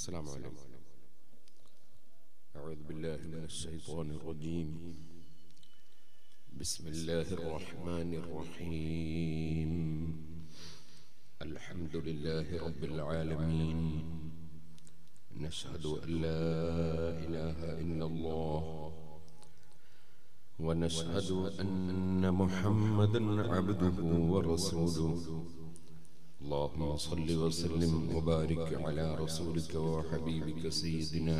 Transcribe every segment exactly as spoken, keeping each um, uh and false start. السلام عليكم. أعوذ بالله من الشيطان الرجيم. بسم الله الرحمن الرحيم. الحمد لله رب العالمين. نشهد أن لا إله إلا الله ونشهد أن محمدا عبده ورسوله. اللهم صل وسلم وبارك على رسولك وحبيبك سيدنا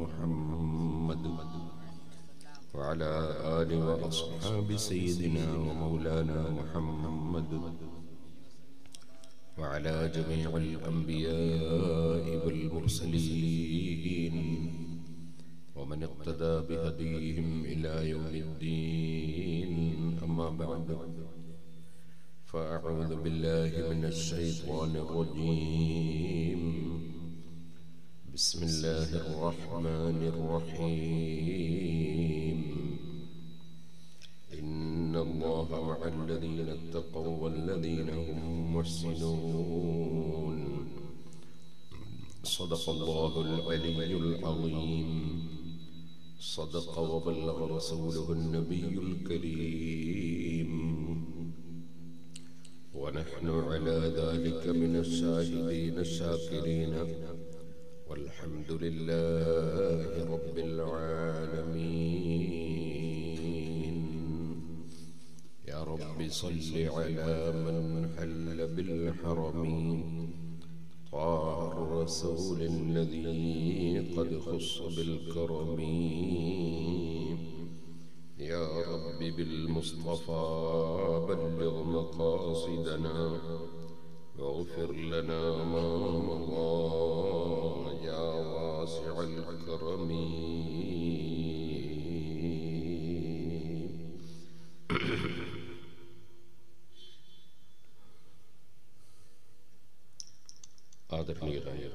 محمد وعلى آله وأصحاب سيدنا ومولانا محمد وعلى جميع الأنبياء والمرسلين ومن اقتدى بهديهم إلى يوم الدين. أما بعد فأعوذ بالله من الشيطان الرجيم. بسم الله الرحمن الرحيم. إن الله مع الذين اتقوا والذين هم محسنون. صدق الله العلي العظيم. صدق وبلغ رسوله النبي الكريم. ونحن على ذلك من الشاهدين الشاكرين والحمد لله رب العالمين. يا رب صل على من حل بالحرمين طاع الرسول الذي قد خص بالكرمين. يا رب بالمصطفى بلغ مقاصدنا واغفر لنا ما مضى يا واسع الكرم. آدرنيراي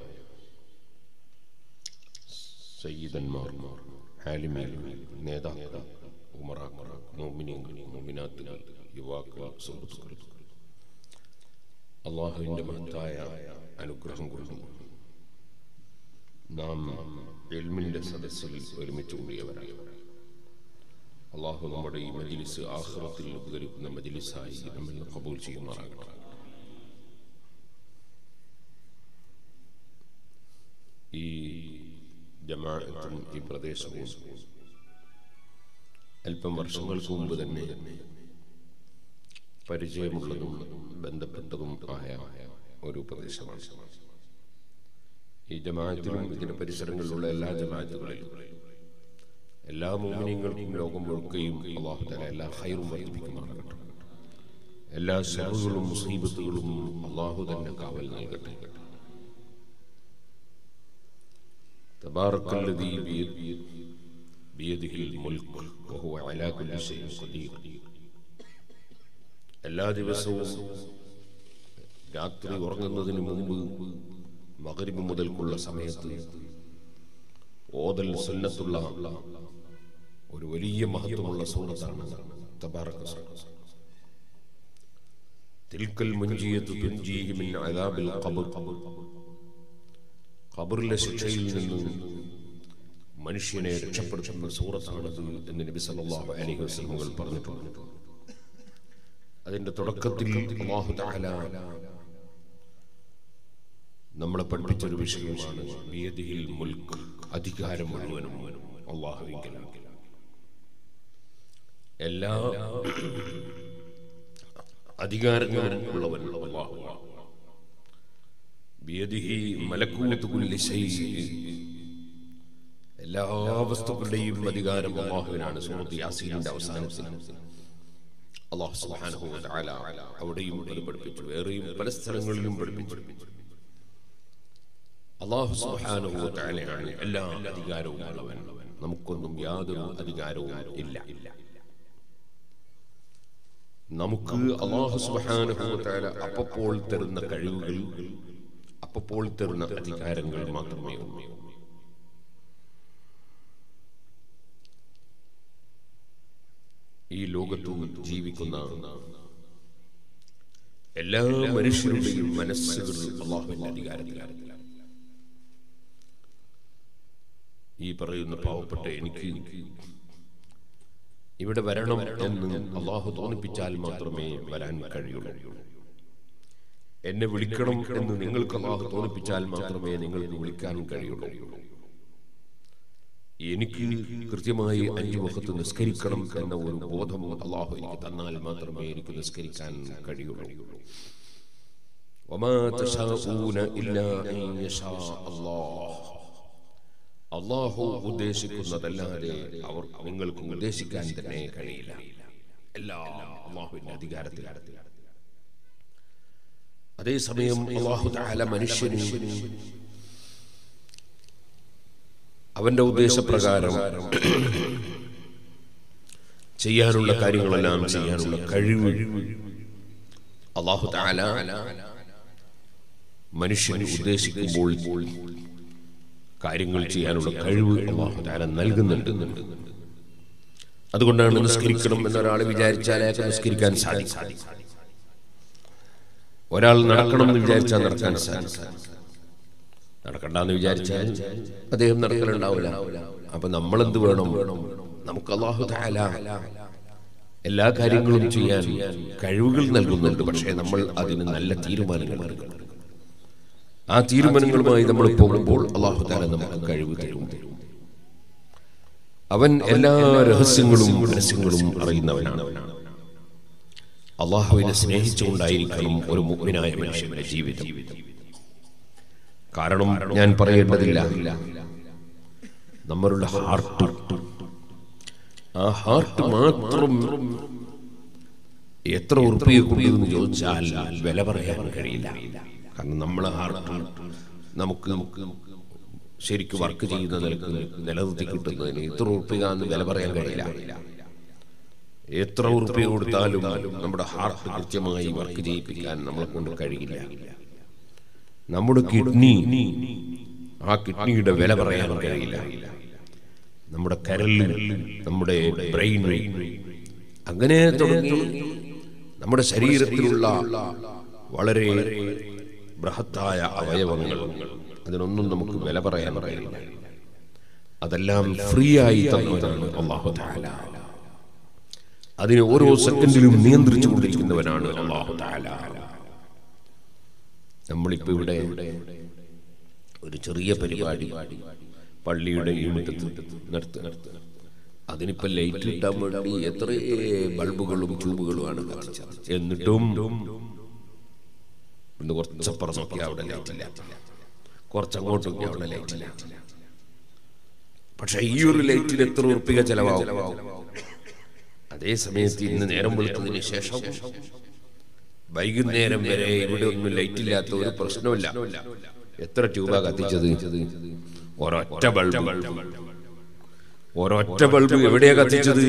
سيدا مارمار حالمي نيدا ഉമറാക്കൾ, മോമിനീങ്ങൾ, മോമിനാത്തുകൾ, യുവാക്കൾ, സുഹൃത്തുക്കൾ, അള്ളാഹുവിൻ്റെ മഹത്തായ അനുഗ്രഹം കൊണ്ട് നാം ഇൽമിൻ്റെ സദസ്സിൽ ഒരുമിച്ച് കൂടിയവരായി അള്ളാഹു നമ്മുടെ ഈ മജ്ലിസ് ആഖിറത്തിൽ ഉപകരിക്കുന്ന മജ്ലിസായി നമ്മൾ ഖബൂൽ ചെയ്യുമാറാകട്ടെ. ഈ ജമാഅത്തും ഈ പ്രദേശവും അല്പം വർഷങ്ങൾക്ക് മുമ്പ് തന്നെ പരിചയമുള്ളതും ബന്ധപ്പെട്ടതും ആയ ഒരു പ്രദേശമാണ്. ഈ ജമാഅത്തിലും ഇതിൻ്റെ പരിസരങ്ങളിലുള്ള എല്ലാ ജമാഅത്തുകളിലും എല്ലാ മുഅ്മിനീങ്ങൾക്കും ലോകം മുഴുവനും അല്ലാഹു തആല എല്ലാ ഖൈറും വർദ്ധിപ്പിക്കുമാറാകട്ടെ. എല്ലാ ശറുകളും മുസീബത്തുകളും അല്ലാഹു തന്നെ കാവൽ നൽകട്ടെ. തബാറക്കല്ലദീ ബിയദിഹി بيده الملك وهو على كل شيء قدير. എല്ലാ ദിവസവും രാത്രി ഉറങ്ങുന്നതിന് മുമ്പ് മഗ്‌രിബ് മുതൽക്കുള്ള സമയത്ത് ഓതൽ സുന്നത്തുള്ള ഒരു വലിയ മഹത്വമുള്ള സൂറത്താണ് തബാറക സൂറത്ത്. തിൽക്കൽ മുൻജിയതു തുൻജീഹി മിൻ അദാബിൽ ഖബർ. ഖബറിലെ ശിക്ഷയിൽ നിന്നും മനുഷ്യനെ രക്ഷപ്പെടുത്തുന്ന സൂറത്താണത് എന്ന് നബി സല്ലല്ലാഹു അലൈഹി വസല്ലം പറഞ്ഞിട്ടുണ്ട്. അതിന്റെ തുടക്കത്തിൽ അല്ലാഹു തആല നമ്മളെ പഠിപ്പിച്ച ഒരു വിഷയമാണ് ബിയദിഹിൽ മുൽക്ക്, അധികാരം മുഴുവനും അല്ലാഹുവിങ്കലാണ്. എല്ലാ അധികാരങ്ങളും ഉള്ളവൻ അല്ലാഹുവാണ്. ബിയദിഹി മലക്കൂതു കുല്ലി ശൈഇ, എല്ലാ വസ്തുക്കളുടെയും അധികാരം അല്ലാഹുവിനാണ്. സൂറത്ത് യാസീനിന്റെ അവസാനത്തിൽ അല്ലാഹു സുബ്ഹാനഹു വ തആല അവിടെയും പഠിപ്പിച്ചു, വേറെയും പല സ്ഥലങ്ങളിലും പഠിപ്പിച്ചു. അല്ലാഹു സുബ്ഹാനഹു വ തആലയാണ് എല്ലാ അധികാരവും ഉള്ളവൻ. നമുക്കൊന്നും യാതൊരു അധികാരവും ഇല്ല. നമുക്ക് അല്ലാഹു സുബ്ഹാനഹു വ തആല അപ്പോൾ തരുന്ന കഴിവുകൾ, അപ്പോൾ തരുന്ന അധികാരങ്ങൾ മാത്രമേ ഉള്ളൂ. ഈ ലോകത്തു ജീവിക്കുന്ന എല്ലാ മനുഷ്യരുടെയും മനസ്സുകൾ അല്ലാഹുവിന്റെ അധികാരത്തിലാണ്. ഈ പറയുന്ന പാവപ്പെട്ട എനിക്ക് ഇവിടെ വരണം എന്ന് അള്ളാഹു തോന്നിപ്പിച്ചാൽ മാത്രമേ വരാൻ കഴിയുള്ളൂ. എന്നെ വിളിക്കണം എന്ന് നിങ്ങൾക്ക് അള്ളാഹു തോന്നിപ്പിച്ചാൽ മാത്രമേ നിങ്ങൾക്ക് വിളിക്കാൻ കഴിയുള്ളൂ. എനിക്ക് കൃത്യമായി അഞ്ചു വഖത്ത് നിസ്കരിക്കണം എന്ന ഒരു ബോധം അള്ളാഹു എനിക്ക് തന്നാൽ മാത്രമേ എനിക്ക് നിസ്കരിക്കാൻ കഴിയുള്ളൂ. അള്ളാഹു ഉദ്ദേശിക്കുന്നതല്ലാതെ അവർ നിങ്ങൾക്ക് ഉദ്ദേശിക്കാൻ തന്നെ കഴിയില്ല. എല്ലാം അള്ളാഹുവിന്റെ അധികാരത്തിലാണ്. അതേസമയം അള്ളാഹു തആല മനുഷ്യന് അവന്റെ ഉദ്ദേശപ്രകാരം ചെയ്യാനുള്ള കാര്യങ്ങളെല്ലാം ചെയ്യാനുള്ള കഴിവ് അള്ളാഹു തആല മനുഷ്യന് ഉദ്ദേശിക്കുമ്പോൾ കാര്യങ്ങൾ ചെയ്യാനുള്ള കഴിവ് അള്ളാഹു തആല നൽകുന്നുണ്ട്. അതുകൊണ്ടാണ് നിസ്കരിക്കണം എന്നൊരാൾ വിചാരിച്ചാൽ അയാൾക്ക് നിസ്കരിക്കാൻ സാധിക്കും. ഒരാൾ നടക്കണം എന്ന് വിചാരിച്ചാൽ നടക്കാൻ സാധിക്കും. നടക്കണ്ടെന്ന് വിചാരിച്ചാൽ അദ്ദേഹം നടക്കലുണ്ടാവില്ല. അപ്പൊ നമ്മളെന്ത് വേണം? നമുക്ക് അള്ളാഹു തആല എല്ലാ കാര്യങ്ങളും ചെയ്യാൻ കഴിവുകൾ നൽകുന്നുണ്ട്. പക്ഷേ നമ്മൾ അതിന് നല്ല തീരുമാനങ്ങൾ എടുക്കണം. ആ തീരുമാനങ്ങളുമായി നമ്മൾ പോകുമ്പോൾ അള്ളാഹു തആല നമുക്ക് കഴിവ് തരും. അവൻ എല്ലാ രഹസ്യങ്ങളും രഹസ്യങ്ങളും അറിയുന്നവനാണ്. അള്ളാഹുവിനെ സ്നേഹിച്ചുകൊണ്ടായിരിക്കണം ഒരു മുഅ്മിനായ മനുഷ്യന്റെ ജീവിതം. കാരണം ഞാൻ പറയേണ്ടതില്ല, നമ്മളുടെ ഹാർട്ട്, ആ ഹാർട്ട് മാത്രം എത്ര ഉറുപ്പിക കൊണ്ടെന്ന് ചോദിച്ചാൽ വില പറയാൻ കഴിയില്ല. കാരണം നമ്മളെ ഹാർട്ട് നമുക്ക് നമുക്ക് ശരിക്കും വർക്ക് ചെയ്യുന്ന നിലക്ക് നിലനിർത്തി കിട്ടുന്നതിന് എത്ര ഉറുപ്പിക എന്ന് വില പറയാൻ കഴിയില്ല. എത്ര ഉറുപ്പിക കൊടുത്താലും നമ്മുടെ ഹാർട്ട് കൃത്യമായി വർക്ക് ചെയ്യിപ്പിക്കാൻ നമ്മളെ കൊണ്ട് കഴിയില്ല. നമ്മുടെ കിഡ്നി, ആ കിഡ്നിയുടെ വില പറയാൻ കഴിയില്ല. നമ്മുടെ കരൾ, നമ്മുടെ ബ്രെയിൻ, അങ്ങനെ തുടങ്ങി നമ്മുടെ ശരീരത്തിലുള്ള വളരെ ബൃഹത്തായ അവയവങ്ങൾ, അതിനൊന്നും നമുക്ക് വില പറയാൻ കഴിയില്ല. അതെല്ലാം ഫ്രീ ആയി തന്നതാണ് അല്ലാഹു തആല. അതിനെ ഓരോ സെക്കൻഡിലും നിയന്ത്രിച്ചു കൊണ്ടിരിക്കുന്നവനാണ് അല്ലാഹു തആല. നമ്മളിപ്പോൾ ഇവിടെ ഒരു ചെറിയ പരിപാടി പള്ളിയുടെ നടത്തി നടത്തി അതിനിപ്പോൾ ലൈറ്റ് കിട്ടാൻ വേണ്ടി എത്ര ബൾബുകളും ട്യൂബുകളുമാണ് കത്തിച്ചത്. എന്നിട്ടും ഇന്ന് കുറച്ചപ്പുറം നോക്കി അവിടെ ലൈറ്റില്ല, കുറച്ചങ്ങോട്ട് നോക്കി അവിടെ ലൈറ്റില്ല. പക്ഷെ ഈ ഒരു ലൈറ്റിൽ എത്ര ഉറുപ്പിക ചെലവാകും? അതേ സമയത്ത് ഇന്ന് നേരം വെളുത്തതിന് ശേഷം വൈകുന്നേരം വരെ ഇവിടെ ഒന്നും ലൈറ്റ് ഇല്ലാത്ത ഒരു പ്രശ്നമില്ല. എത്ര ട്യൂബാ കത്തിച്ചത്? ഒരൊറ്റ ബൾബ്. ഒരൊറ്റ ബൾബ് എവിടെയാ കത്തിച്ചത്?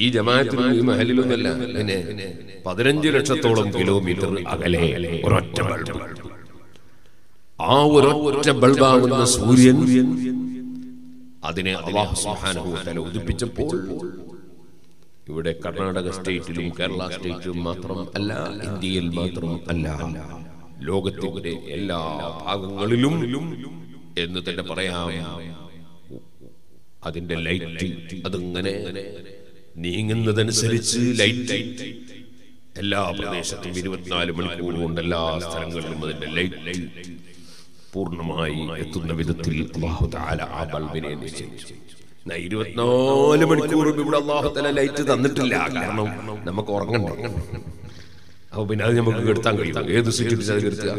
ഈ ജമാഅത്തിനും ഈ മഹലിലൊന്നല്ല, പിന്നെ പതിനഞ്ച് ലക്ഷത്തോളം കിലോമീറ്റർ അകലെ ഒരൊറ്റ ബൾബ്. ആ ഒരൊറ്റ ബൾബാകുന്ന സൂര്യൻ, അതിനെ അല്ലാഹു സുബ്ഹാനഹു വ തആല ഉദിപ്പിച്ചപ്പോൾ ഇവിടെ കർണാടക സ്റ്റേറ്റിലും കേരള സ്റ്റേറ്റിലും മാത്രം അല്ല, ഇന്ത്യയിൽ മാത്രം അല്ല, ലോകത്തിന്റെ എല്ലാ ഭാഗങ്ങളിലും എന്ന് തന്നെ പറയാം. അതിന്റെ ലൈറ്റ് അതിങ്ങനെ നീങ്ങുന്നതനുസരിച്ച് ലൈറ്റ് എല്ലാ പ്രദേശത്തും ഇരുപത്തിനാല് മണിക്കൂർ കൊണ്ട് എല്ലാ സ്ഥലങ്ങളിലും അതിന്റെ ലൈറ്റ് പൂർണ്ണമായി എത്തുന്ന വിധത്തിൽ അല്ലാഹു തആല ആ ബൾബിനെ നിശ്ചയിച്ചു. ഇരുപത്തിനാല് മണിക്കൂറും ഇവിടെ അല്ലാഹു തആല ലൈറ്റ് തന്നിട്ടില്ല. കാരണം നമുക്ക് ഉറങ്ങണ്ട. അപ്പൊ പിന്നെ അത് നമുക്ക് കെടുത്താൻ കഴിയും. ഏത് സിറ്റുവേഷൻ അത് കെടുത്തുക.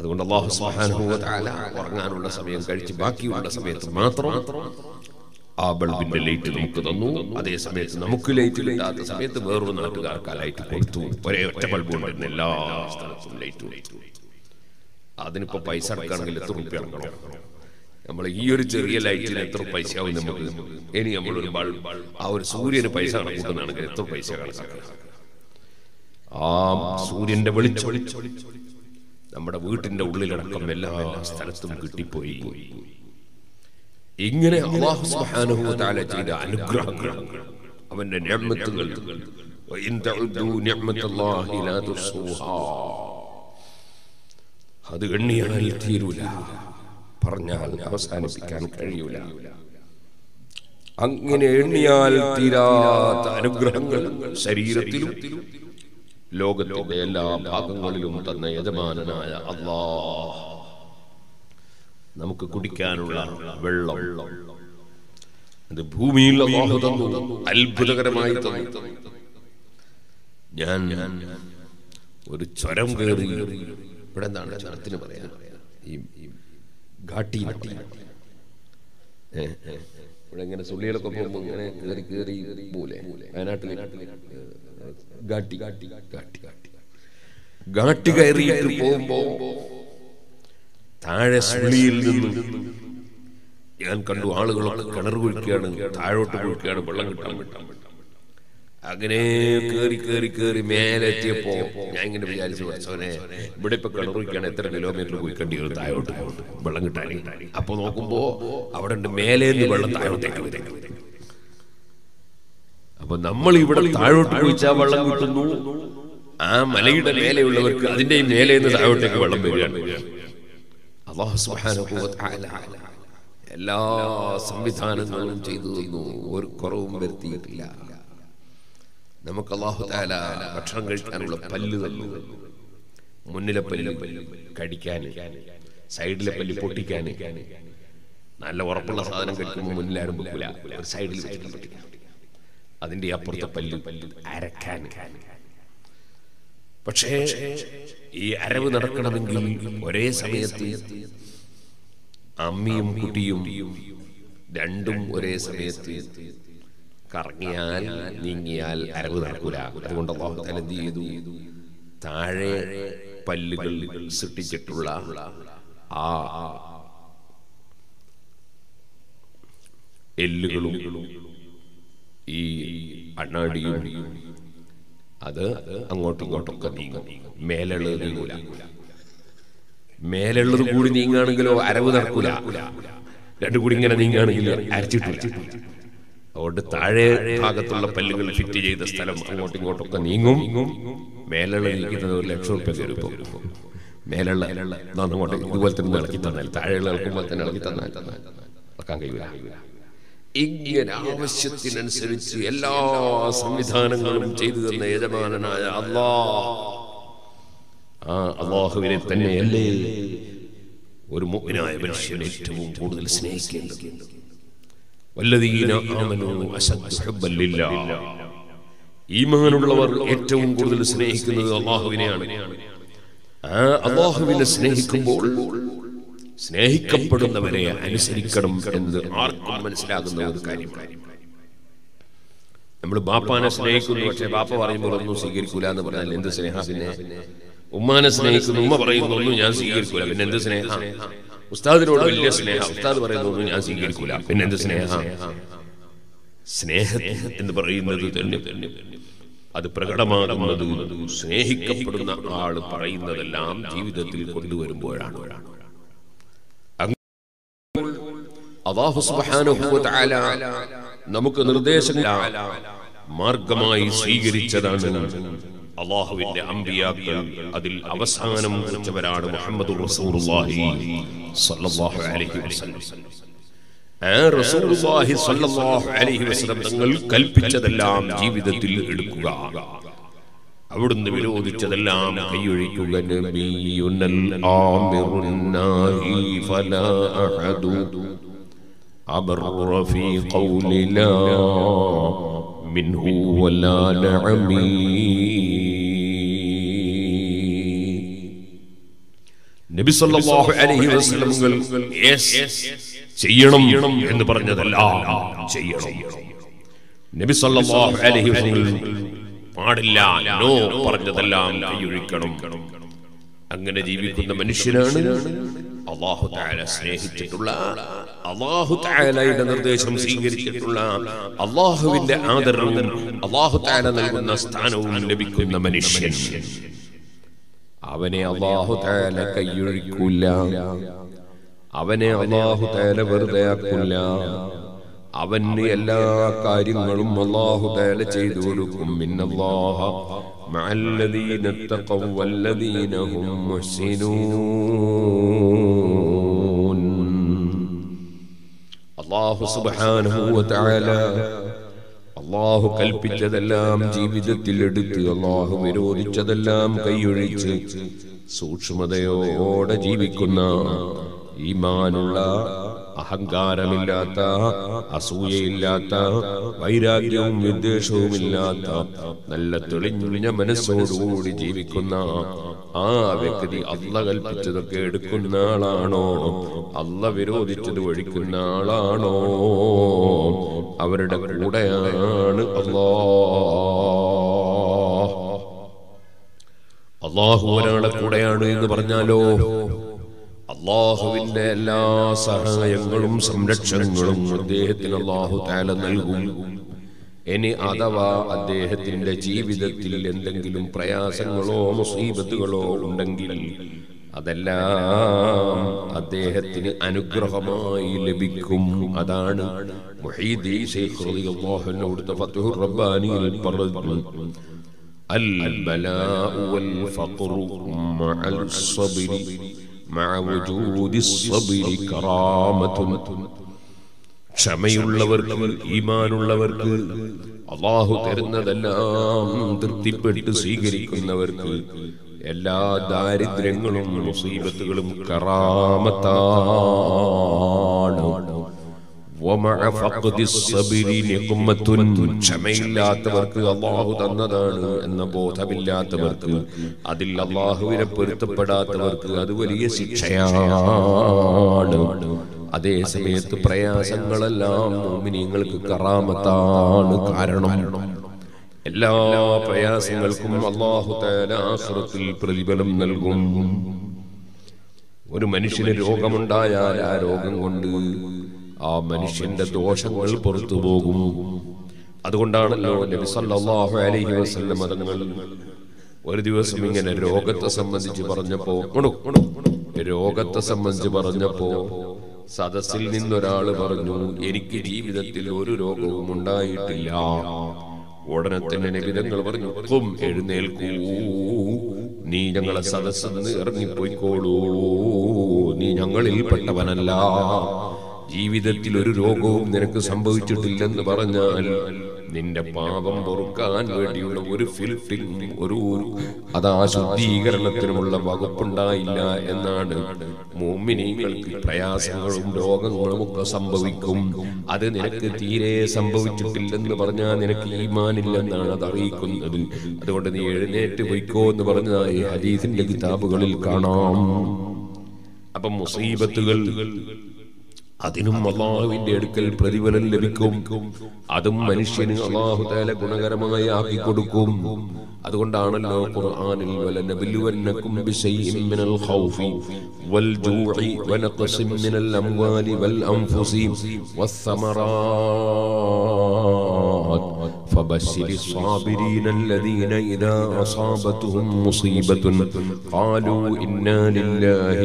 അതുകൊണ്ട് അല്ലാഹു സുബ്ഹാനഹു വ തആല ഉറങ്ങാനുള്ള സമയം കഴിച്ച് ബാക്കിയുള്ള സമയത്ത് മാത്രം ആ ബൾബിന്റെ ലൈറ്റ് നമുക്ക് തന്നു. അതേ സമയത്ത് നമുക്ക് ലൈറ്റ് ഇല്ലാത്ത സമയത്ത് വേറൊരു നാട്ടുകാർക്ക് ആ ലൈറ്റ് കൊടുത്തു. ഒരേ ഒറ്റ ബൾബ് ഉണ്ടായിരുന്നു എല്ലാ സ്ഥലത്തും ലൈറ്റ്. അതിനിപ്പോ പൈസ അടക്കുകയാണെങ്കിൽ എത്ര രൂപ അടക്കണം? നമ്മൾ ഈ ഒരു ചെറിയ ലൈറ്റിന് എത്ര പൈസ ആവും? നമുക്ക് ഇനി നമ്മളൊരു ബൾബ്, ആ ഒരു സൂര്യന് പൈസ കണക്കൂട്ടുന്നാണെങ്കിൽ എത്ര പൈസ കണക്കാക്കണം? ആ സൂര്യന്റെ വെളിച്ചം നമ്മുടെ വീട്ടിന്റെ ഉള്ളിലടക്കം എല്ലാ സ്ഥലത്തും കിട്ടിപ്പോയി. ഇങ്ങനെ അല്ലാഹു സുബ്ഹാനഹു വ തആല ചെയ്ത അനുഗ്രഹങ്ങൾ, അവന്റെ നിഅമത്തുകൾ, വഇൻ തഉദു നിഅമത്തല്ലാഹി ലാ തുസൂഹാ, അത് എണ്ണിയാൽ തീരൂല. പറഞ്ഞാൽ അവസാനിപ്പിക്കാൻ കഴിയൂല. അങ്ങനെ എണ്ണിയാൽ തീരാത്ത അനുഗ്രഹങ്ങൾ ശരീരത്തിലും ലോകത്തിന്റെ എല്ലാ ഭാഗങ്ങളിലും തന്ന യജമാനനായ അല്ലാഹ് നമുക്ക് കുടിക്കാനുള്ള വെള്ളം അത് ഭൂമിയിൽ അല്ലാഹു തന്നു, അത്ഭുതകരമായി തന്നു. ഞാൻ ഒരു ചുരം കയറി, ഇവിടെ എന്താണ് ചുരത്തിന് പറയാൻ, ഈ ഘാട്ടി നട്ടി, ഇവിടെ ഇങ്ങനെ സുള്ളികളൊക്കെ പോകുമ്പോൾ ഇങ്ങനെ കയറി കയറി പോലെ വയനാട്ടിലെ ഘാട്ടി ഘാട്ടി ഘാട്ടി ഘാട്ടി ഘാട്ടി കയറി കയറി പോകുമ്പോ താഴെ സുള്ളിയിൽ നിന്ന് ഞാൻ കണ്ടു ആളുകളൊക്കെ കിണർ കുഴിക്കുകയാണ്, താഴോട്ട് കുഴിക്കുകയാണ് വെള്ളം കിട്ടാൻ കിട്ടാൻ കിട്ടാൻ. അങ്ങനെ കേറി കേറി കേറി മേലെത്തിയപ്പോ ഞാൻ ഇങ്ങനെ വിചാരിച്ചു, സോനെ ഇവിടെ ഇപ്പൊ കിണർ കുഴിക്കാണ്, എത്ര കിലോമീറ്റർ കുഴിക്കേണ്ടി വരും താഴോട്ട് വെള്ളം കിട്ടാൻ. അപ്പൊ നോക്കുമ്പോ അവിടെ ഉണ്ട് മേലേന്ന് വെള്ളം താഴോട്ടേക്ക്. അപ്പൊ നമ്മൾ ഇവിടെ താഴോട്ട് കുഴിച്ചാൽ വെള്ളം കിട്ടുന്നു, ആ മലയുടെ മേലെയുള്ളവർക്ക് അതിന്റെ ഈ മേലേന്ന് താഴോട്ടേക്ക് വെള്ളം വരികയാണ്. അല്ലാഹു സുബ്ഹാനഹു വ തആല എല്ലാ സംവിധാനങ്ങളും ചെയ്തു തന്നു, ഒരു കുറവും വരുത്തിയിട്ടില്ല. നമുക്ക് അല്ലാഹു തആല ഭക്ഷണം കഴിക്കാനുള്ള പല്ല് തന്നു, മുന്നിലെ പല്ല് കടിക്കാൻ, സൈഡിലെ പല്ല് പൊട്ടിക്കാൻ. നല്ല ഉറപ്പുള്ള സാധനം കഴിക്കുമ്പോൾ മുന്നിലാരും വെക്കില്ല, ഒരു സൈഡിൽ വെച്ചിട്ട് അതിന്റെ അപ്പുറത്തെ പല്ല് പല്ല് അരക്കാൻ. പക്ഷേ ഈ അരവ് നടക്കണമെങ്കിൽ ഒരേ സമയത്ത് അമ്മിയും കുട്ടിയും രണ്ടും ഒരേ സമയത്ത് കറങ്ങിയാൽ നീങ്ങിയാൽ അരവ് നടക്കൂല. അതുകൊണ്ട് അല്ലാഹു തആല എന്ത് ചെയ്തു, താഴെ പല്ലുകൾ സൃഷ്ടിച്ചിട്ടുള്ള ആ എല്ലുകളും ഈ അണ്ണാടിയും അത് അങ്ങോട്ടും ഇങ്ങോട്ടൊക്കെ നീങ്ങും, മേലുള്ളത് നീങ്ങൂല. മേലുള്ളത് കൂടി നീങ്ങുകയാണെങ്കിലോ അരവ് നടക്കൂല, രണ്ടും കൂടി ഇങ്ങനെ നീങ്ങുകയാണെങ്കിൽ അരച്ചിട്ട്. അതുകൊണ്ട് താഴെ ഭാഗത്തുള്ള പല്ലുകൾ ഫിറ്റ് ചെയ്ത സ്ഥലം അങ്ങോട്ടും ഇങ്ങോട്ടൊക്കെ നീങ്ങും. മേലുള്ള നീക്കുന്നത് ഒരു ലക്ഷം റുപ്യ കയറിപ്പോ മേലുള്ള അങ്ങോട്ട് ഇതുപോലെ തന്നെ ഇളക്കി തന്നാൽ, താഴെയുള്ള ഇളക്കുമ്പോൾ തന്നെ ഇളക്കി തന്നാൽ ഇളക്കാൻ കഴിയില്ല. ഇങ്ങനെ ആവശ്യത്തിനനുസരിച്ച് എല്ലാ സംവിധാനങ്ങളും ചെയ്തു തന്ന യജമാനനായ അല്ലാഹ്, ആ അല്ലാഹുവിനെ തന്നെയല്ലേ ഒരു മുഅ്മിനായ മനുഷ്യൻ ഏറ്റവും കൂടുതൽ സ്നേഹിക്കേണ്ടത്. വല്ലദീന ആമനൂ അശദ്ദു ഹുബ്ബൻ ലില്ലാഹ്, ഈമാനുള്ളവർ ഏറ്റവും കൂടുതൽ സ്നേഹിക്കുന്നത് അല്ലാഹുവിനെയാണ്. ആ അല്ലാഹുവിനെ സ്നേഹിക്കുമ്പോൾ സ്നേഹിക്കപ്പെടുന്നവരെ അനുസരിക്കണം എന്നത് ആർക്കും മനസ്സിലാകുന്ന ഒരു കാര്യമാണ്. നമ്മൾ ബാപ്പാനെ സ്നേഹിക്കുന്നു, പക്ഷെ ബാപ്പ പറയുമ്പോൾ ഒന്നും സ്വീകരിക്കൂല എന്ന് പറഞ്ഞാൽ എന്ത് സ്നേഹ? ഉമ്മാനെ സ്നേഹിക്കുന്നു, ഉമ്മ പറയുന്ന ഒന്നും ഞാൻ സ്വീകരിക്കൂല, പിന്നെ എന്ത് സ്നേഹ? ഉസ്താദിനോട് വലിയ സ്നേഹ, ഉസ്താദ് പറയുന്ന ഒന്നും ഞാൻ സ്വീകരിക്കൂല, പിന്നെ എന്ത് സ്നേഹ? സ്നേഹം എന്ന് പറയുന്നത് തന്നെ അത് പ്രകടമാകുന്നത് സ്നേഹിക്കപ്പെടുന്ന ആൾ പറയുന്നതെല്ലാം ജീവിതത്തിൽ കൊണ്ടുവരുമ്പോഴാണ്. അല്ലാഹു സുബ്ഹാനഹു വ തആല നമുക്ക് നിർദ്ദേശങ്ങൾ മാർഗമായി സ്വീകരിച്ചതാണ്. അല്ലാഹുവിന്റെ അംബിയാക്കൾ അതിൽ അവസാനം കുറിച്ചവരാണ് മുഹമ്മദ് റസൂലുള്ളാഹി സ്വല്ലല്ലാഹു അലൈഹി വസല്ലം. ആ റസൂലുള്ളാഹി സ്വല്ലല്ലാഹു അലൈഹി വസല്ലം തങ്ങൾ കൽപ്പിച്ചതെല്ലാം ജീവിതത്തിൽ എടുക്കുക, അവിടുന്ന് വിരോധിച്ചതെല്ലാം കൈയൊഴിക്കുക. നബിയുനൽ ആമിറുൻ നാഹി ഫലാ അഹദു أبر في قول لا منه ولا نعمي. നബി സല്ലല്ലാഹു അലൈഹി വസല്ലം ചെയ്യണം എന്ന് പറഞ്ഞതെല്ലാം ചെയ്യണം. നബി സല്ലല്ലാഹു അലൈഹി വസല്ലം പാടില്ല നോ പറഞ്ഞതെല്ലാം കൈയൊഴിക്കണം. അങ്ങനെ ജീവിക്കുന്ന മനുഷ്യനാണ് അല്ലാഹു തആല സ്നേഹിച്ചിട്ടുള്ള, അല്ലാഹു തആലയുടെ നിർദ്ദേശം സ്വീകരിച്ചിട്ടുള്ള, അല്ലാഹുവിന്റെ ആദരവും അല്ലാഹു തആല നൽകുന്ന സ്ഥാനവും ലഭിക്കുന്ന മനുഷ്യൻ. അവനെ അല്ലാഹു തആല കൈയൊഴിക്കൂല, അവനെ അല്ലാഹു തആല വെറുതെ ആക്കൂല, അവന് എല്ലാ കാര്യങ്ങളും അല്ലാഹു തആല ചെയ്തു കൊടുക്കും. ഇന്നല്ലാഹ മഅല്ലദീന തഖവ വല്ലദീന ഹും മുഹ്സിനൂൻ. അല്ലാഹു സുബ്ഹാനഹു വ തആല അല്ലാഹു കൽപ്പിച്ചതെല്ലാം ജീവിതത്തിൽ എടുത്ത് അല്ലാഹു വിരോധിച്ചതെല്ലാം കൈയൊഴിച്ച് സൂക്ഷ്മതയോടെ ജീവിക്കുന്ന ഈമാനുള്ള അഹങ്കാരമില്ലാത്ത അസൂയയില്ലാത്ത വൈരാഗ്യവും വിദ്വേഷവുമില്ലാത്ത നല്ല തെളിഞ്ഞുളിഞ്ഞ മനസ്സോടുകൂടി ജീവിക്കുന്ന ആ വ്യക്തി അല്ലാഹു കൽപ്പിച്ചതൊക്കെ എടുക്കുന്ന ആളാണോ, അല്ലാഹു വിരോധിച്ചത് ഒഴിക്കുന്ന ആളാണോ, അവരുടെ കൂടെയാണ് അല്ലാഹ്. അല്ലാഹു ഒരാളെ കൂടെയാണ് എന്ന് പറഞ്ഞാലോ അല്ലാഹുവിന്റെ എല്ലാ സഹായങ്ങളും സംരക്ഷണങ്ങളും അദ്ദേഹത്തിന് അല്ലാഹു തആല നൽകും. ഇനി അഥവാ അദ്ദേഹത്തിന്റെ ജീവിതത്തിൽ എന്തെങ്കിലും പ്രയാസങ്ങളോ മുസീബത്തുകളോ ഉണ്ടെങ്കിൽ അതെല്ലാം അദ്ദേഹത്തിന് അനുഗ്രഹമായി ലഭിക്കും. അതാണ് മുഹീദ്ദീൻ ശൈഖ് റളിയല്ലാഹു അൻഹു ഫത്ഹുർ റബ്ബാനിയിൽ പറഞ്ഞു: അൽബലാഉ വൽ ഫഖറു മഅൽ സബ്രി മഅ വജൂദി സബ്രി കറാമത്തുൻ. ക്ഷമയുള്ളവർക്ക്, ഈമാനുള്ളവർക്ക്, അല്ലാഹു തരുന്നതെല്ലാം തൃപ്തിപ്പെട്ട് സ്വീകരിക്കുന്നവർക്ക് എല്ലാ ദാരിദ്ര്യങ്ങളും മുസീബത്തുകളും കറാമത്താണ്. വമഅ ഫഖദി സബ്രി നിഖ്മത്തുൻ. ക്ഷമയില്ലാത്തവർക്ക് അല്ലാഹു തന്നതാണ് എന്ന ബോധമില്ലാത്തവർക്ക്, അതിൽ അല്ലാഹുവിനെ പൊരുത്തപ്പെടാത്തവർക്ക് അത് വലിയ ശിക്ഷയാണ്. അതേ സമയത്ത് പ്രയാസങ്ങളെല്ലാം മുഅ്മിനീങ്ങൾക്ക് കറാമത്താണ്. കാരണം എല്ലാ പ്രയാസങ്ങൾക്കും അല്ലാഹു തആല ആഖിറത്തിൽ പ്രതിഫലം നൽകും. ഒരു മനുഷ്യന് രോഗമുണ്ടായാൽ ആ രോഗം കൊണ്ട് ആ മനുഷ്യന്റെ ദോഷങ്ങൾ പുറത്തു പോകും. അതുകൊണ്ടാണല്ലോ നബി സല്ലല്ലാഹു അലൈഹി വസല്ലം തങ്ങൾ ഒരു ദിവസം ഇങ്ങനെ രോഗത്തെ സംബന്ധിച്ച് പറഞ്ഞപ്പോ രോഗത്തെ സംബന്ധിച്ച് പറഞ്ഞപ്പോ സദസ്സിൽ നിന്നൊരാൾ പറഞ്ഞു, എനിക്ക് ജീവിതത്തിൽ ഒരു രോഗവും ഉണ്ടായിട്ടില്ല. ഉടനെ തന്നെ നബി തങ്ങൾ പറഞ്ഞു, ഖും എഴുന്നേൽക്കൂ, നീ ഞങ്ങളെ സദസ്സിൽ നിന്ന് ഇറങ്ങിപ്പോയിക്കോളൂ, നീ ഞങ്ങളിൽ പെട്ടവനല്ല, ജീവിതത്തിൽ ഒരു രോഗവും നിനക്ക് സംഭവിച്ചിട്ടില്ലെന്ന് പറഞ്ഞാൽ നിന്റെ പാപം പൊറുക്കാൻ വേണ്ടിയുള്ള ഒരു ഫിൽറ്റിംഗ്, ഒരു അതാ ശുദ്ധീകരണത്തിനുമുള്ള വകുപ്പുണ്ടായില്ല എന്നാണ്. മുഅ്മിനീങ്ങൾക്ക് പ്രയാസങ്ങളും രോഗങ്ങളും ഒക്കെ സംഭവിക്കും. അത് നിനക്ക് തീരെ സംഭവിച്ചിട്ടില്ലെന്ന് പറഞ്ഞാൽ നിനക്ക് ഈമാനില്ലെന്നാണ് അത് അറിയിക്കുന്നത്. അതുകൊണ്ട് നീ എഴുന്നേറ്റ് പൊയ്ക്കോ എന്ന് പറഞ്ഞതായി ഹദീസിന്റെ കിതാബുകളിൽ കാണാം. അപ്പം മുസീബത്തുകൾ, അതിനും അല്ലാഹുവിന്റെ അടുക്കൽ പ്രതിഫലം ലഭിക്കും. അതും മനുഷ്യന് അല്ലാഹു തആല ഗുണകരമായി ആക്കി കൊടുക്കും. അതുകൊണ്ടാണല്ലോ ഖുർആനിൽ വലനബിലുവന്നകും ബിശൈഇൻ മിനൽ ഖൗഫി വൽ ജൂഇ വനഖ്സിൻ മിനൽ അംവാലി വൽ അൻഫുസി വസ്സമറാത് فبشر الصابرين الذين إذا أصابتهم مصيبة قالوا إنا لله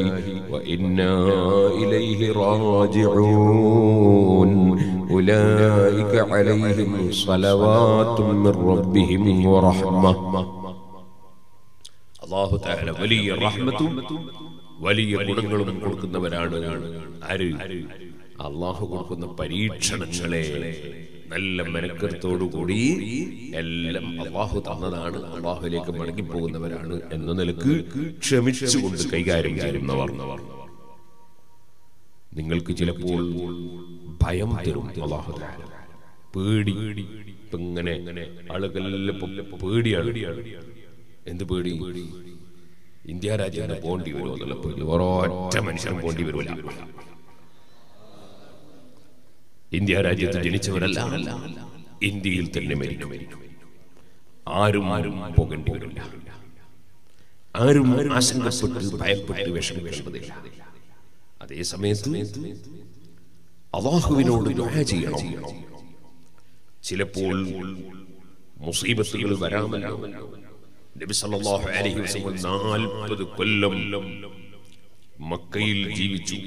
وإنا إليه راجعون أولئك عليهم صلوات من ربهم ورحمة. الله تعالى ولي الرحمة ولي قرنقل من قرنقل ورعنا عري الله قرنقل بريدشنا شليه നല്ല മനക്കരത്തോടുകൂടി എല്ലാം അല്ലാഹു തന്നതാണ്, അല്ലാഹുവിലേക്ക് മടങ്ങിപ്പോകുന്നവരാണ് എന്ന നിലക്ക് ക്ഷമിച്ചുകൊണ്ട് കൈകാര്യം ചെയ്യുന്നവർ. നിങ്ങൾക്ക് ചിലപ്പോൾ ഭയം തരും അല്ലാഹു തആല, പേടി. ഇപ്പൊ ഇങ്ങനെ ആളുകളെല്ലാം പേടിയാണ്. എന്ത് പേടി? ഇന്ത്യ രാജ്യത്തിന് പോണ്ടി വരുമോ എന്നുള്ള പേടി. ഒരൊറ്റ മനുഷ്യനും പോണ്ടി വരുമല്ല. ഇന്ത്യ രാജ്യത്ത് ജനിച്ചവരല്ല, ഇന്ത്യയിൽ തന്നെ മരിക്കും. ആരും ആരും പോകേണ്ടി വരില്ല. ആരും ആശങ്കപ്പെട്ട് ഭയപ്പെട്ട് വിഷമിക്കേണ്ടതില്ല. അതേ സമയത്ത് അല്ലാഹുവിനോട് ദുആ ചെയ്യണം. ചിലപ്പോൾ മുസീബത്തുകൾ വരാമല്ലോ. നബി സല്ലല്ലാഹു അലൈഹി വസല്ലം നാൽപ്പത് കൊല്ലം മക്കയിൽ ജീവിച്ചു.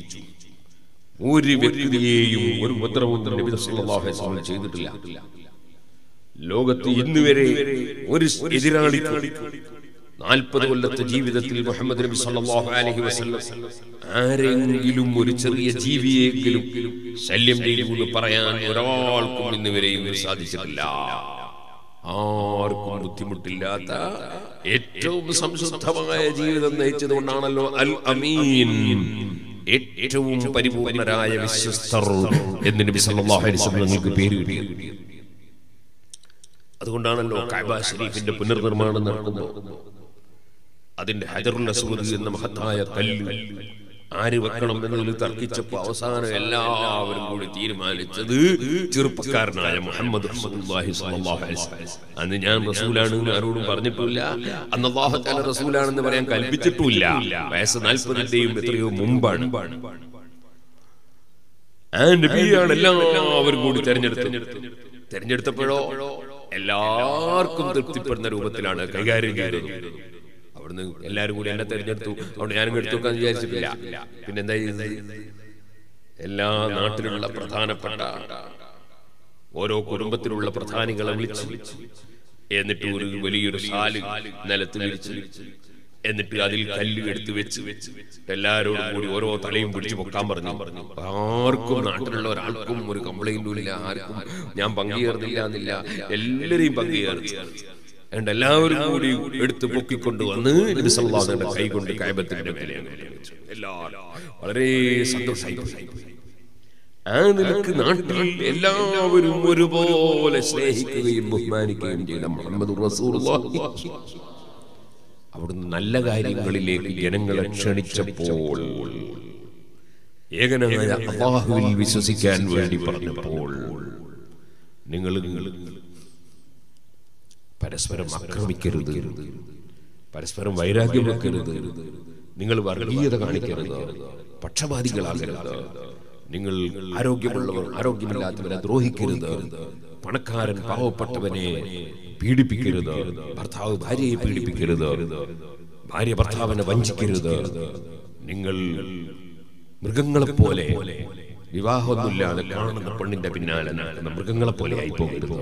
ഒരു വ്യക്തിയെയും ഒരു ഉപദ്രവവും നബി സല്ലല്ലാഹു അലൈഹി വസല്ലം ചെയ്തിട്ടില്ല. ലോകത്ത് ഇന്നുവരെ ഒരു എതിരാളിക്ക് നാൽപ്പത് കൊല്ലത്തെ ജീവിതത്തിൽ മുഹമ്മദ് നബി സല്ലല്ലാഹു അലൈഹി വസല്ലം ആരെങ്കിലും ഒരു ചെറിയ ജീവിയെങ്കിലും ശല്യം ചെയ്യുമെന്ന് പറയാൻ ഒരാൾക്കും ഇന്നുവരെയും സാധിച്ചിട്ടില്ല. ആർക്കും ബുദ്ധിമുട്ടില്ലാത്ത ഏറ്റവും സംശുദ്ധമായ ജീവിതം നയിച്ചതുകൊണ്ടാണല്ലോ അൽ അമീൻ, ഏറ്റവും പരിപൂർണരായ വിശ്വസ്തർ എന്ന് നബി സല്ലല്ലാഹു അലൈഹി വസല്ലം പേര് കിട്ടിയത്. അതുകൊണ്ടാണല്ലോ കഅബ ശരീഫിന്റെ പുനർനിർമ്മാണം നടക്കുന്നത്. അതിന്റെ ഹജറുൽ അസ്വദ് എന്ന മഹത്തായ കല്ല് ആര് വെക്കണം എന്നതിൽ തർക്കിച്ചപ്പോ അവസാനം എല്ലാവരും കൂടി തീരുമാനിച്ചത് ചെറുപ്പക്കാരനായ മുഹമ്മദ് റസൂലുള്ളാഹി സ്വല്ലല്ലാഹു അലൈഹി വസല്ലം. അന്ന് ഞാൻ റസൂലാണെന്ന് ആരോടും പറഞ്ഞിട്ടില്ല, അന്ന് അല്ലാഹു തആല റസൂലാണെന്ന് പറയാൻ കൽപ്പിച്ചിട്ടില്ല. വയസ്സ് നാൽപ്പതിന്റെയും എത്രയോ മുമ്പാണ്. ആ നബിയാണ് എല്ലാവരും കൂടി തെരഞ്ഞെടുത്തത്. തെരഞ്ഞെടുത്തപ്പോഴോ എല്ലാവർക്കും തൃപ്തിപ്പെടുന്ന രൂപത്തിലാണ് കൈകാര്യം ചെയ്തത്. അവിടുന്ന് എല്ലാവരും കൂടി എന്നെ തെരഞ്ഞെടുത്തു. അവിടെ ഞാനും എടുത്തുവെക്കാൻ വിചാരിച്ചിട്ടില്ല. പിന്നെന്താ ചെയ്തത്? എല്ലാ നാട്ടിലുള്ള പ്രധാനപ്പെട്ട ഓരോ കുടുംബത്തിലുള്ള പ്രധാനികളെ വിളിച്ചു, എന്നിട്ട് ഒരു വലിയൊരു ഷാല് നിലത്ത് വിരിച്ചു, എന്നിട്ട് അതിൽ കല്ല് എടുത്ത് വെച്ച് വെച്ച് എല്ലാരോടും കൂടി ഓരോ തലയും പിടിച്ചു പൊക്കാൻ പറഞ്ഞു. ആർക്കും നാട്ടിലുള്ള ഒരാൾക്കും ഒരു കംപ്ലൈന്റും ഇല്ല, ആർക്കും ഞാൻ പങ്കുചേർന്നില്ല എന്നില്ല. എല്ലാരെയും പങ്കുചേർത്തി അതുകൊണ്ട് എല്ലാവരും കൂടി എടുത്ത് പൊക്കിക്കൊണ്ട് വന്ന് നബി സല്ലല്ലാഹു അലൈഹി വസല്ലം കൈകൊണ്ട് കഅബത്തിന്റെ മേലെ വെച്ചു. എല്ലാവരും വളരെ സന്തോഷമായി. ആ നിലക്ക് നാട്ടിൽ എല്ലാവരും ഒരുപോലെ സ്നേഹിക്കുകയും ബഹുമാനിക്കുകയും ചെയ്ത മുഹമ്മദ് റസൂലുള്ളാഹി അവിടുന്ന് നല്ല കാര്യങ്ങളിലേക്ക് ജനങ്ങളെ ക്ഷണിച്ചപ്പോൾ, ഏകനായ അല്ലാഹുവിൽ വിശ്വസിക്കാൻ വേണ്ടി പറഞ്ഞപ്പോൾ, നിങ്ങൾ പരസ്പരം ആക്രമിക്കരുത്, പരസ്പരം വൈരാഗ്യം വെക്കരുത്, നിങ്ങൾ വർഗീയത കാണിക്കരുത്, പക്ഷപാതികളാകരുത്, നിങ്ങൾ ആരോഗ്യമുള്ളവർ ആരോഗ്യമില്ലാത്തവരെ ദ്രോഹിക്കരുത്, പണക്കാരൻ പാവപ്പെട്ടവനെ പീഡിപ്പിക്കരുത്, ഭർത്താവ് ഭാര്യയെ പീഡിപ്പിക്കരുത്, ഭാര്യ ഭർത്താവിനെ വഞ്ചിക്കരുത്, നിങ്ങൾ മൃഗങ്ങളെപ്പോലെ വിവാഹമൊന്നുമില്ലാതെ കാണുന്ന പെണ്ണിന്റെ പിന്നാലെ നടക്കുന്ന മൃഗങ്ങളെപ്പോലെ ആയി പോകരുത്,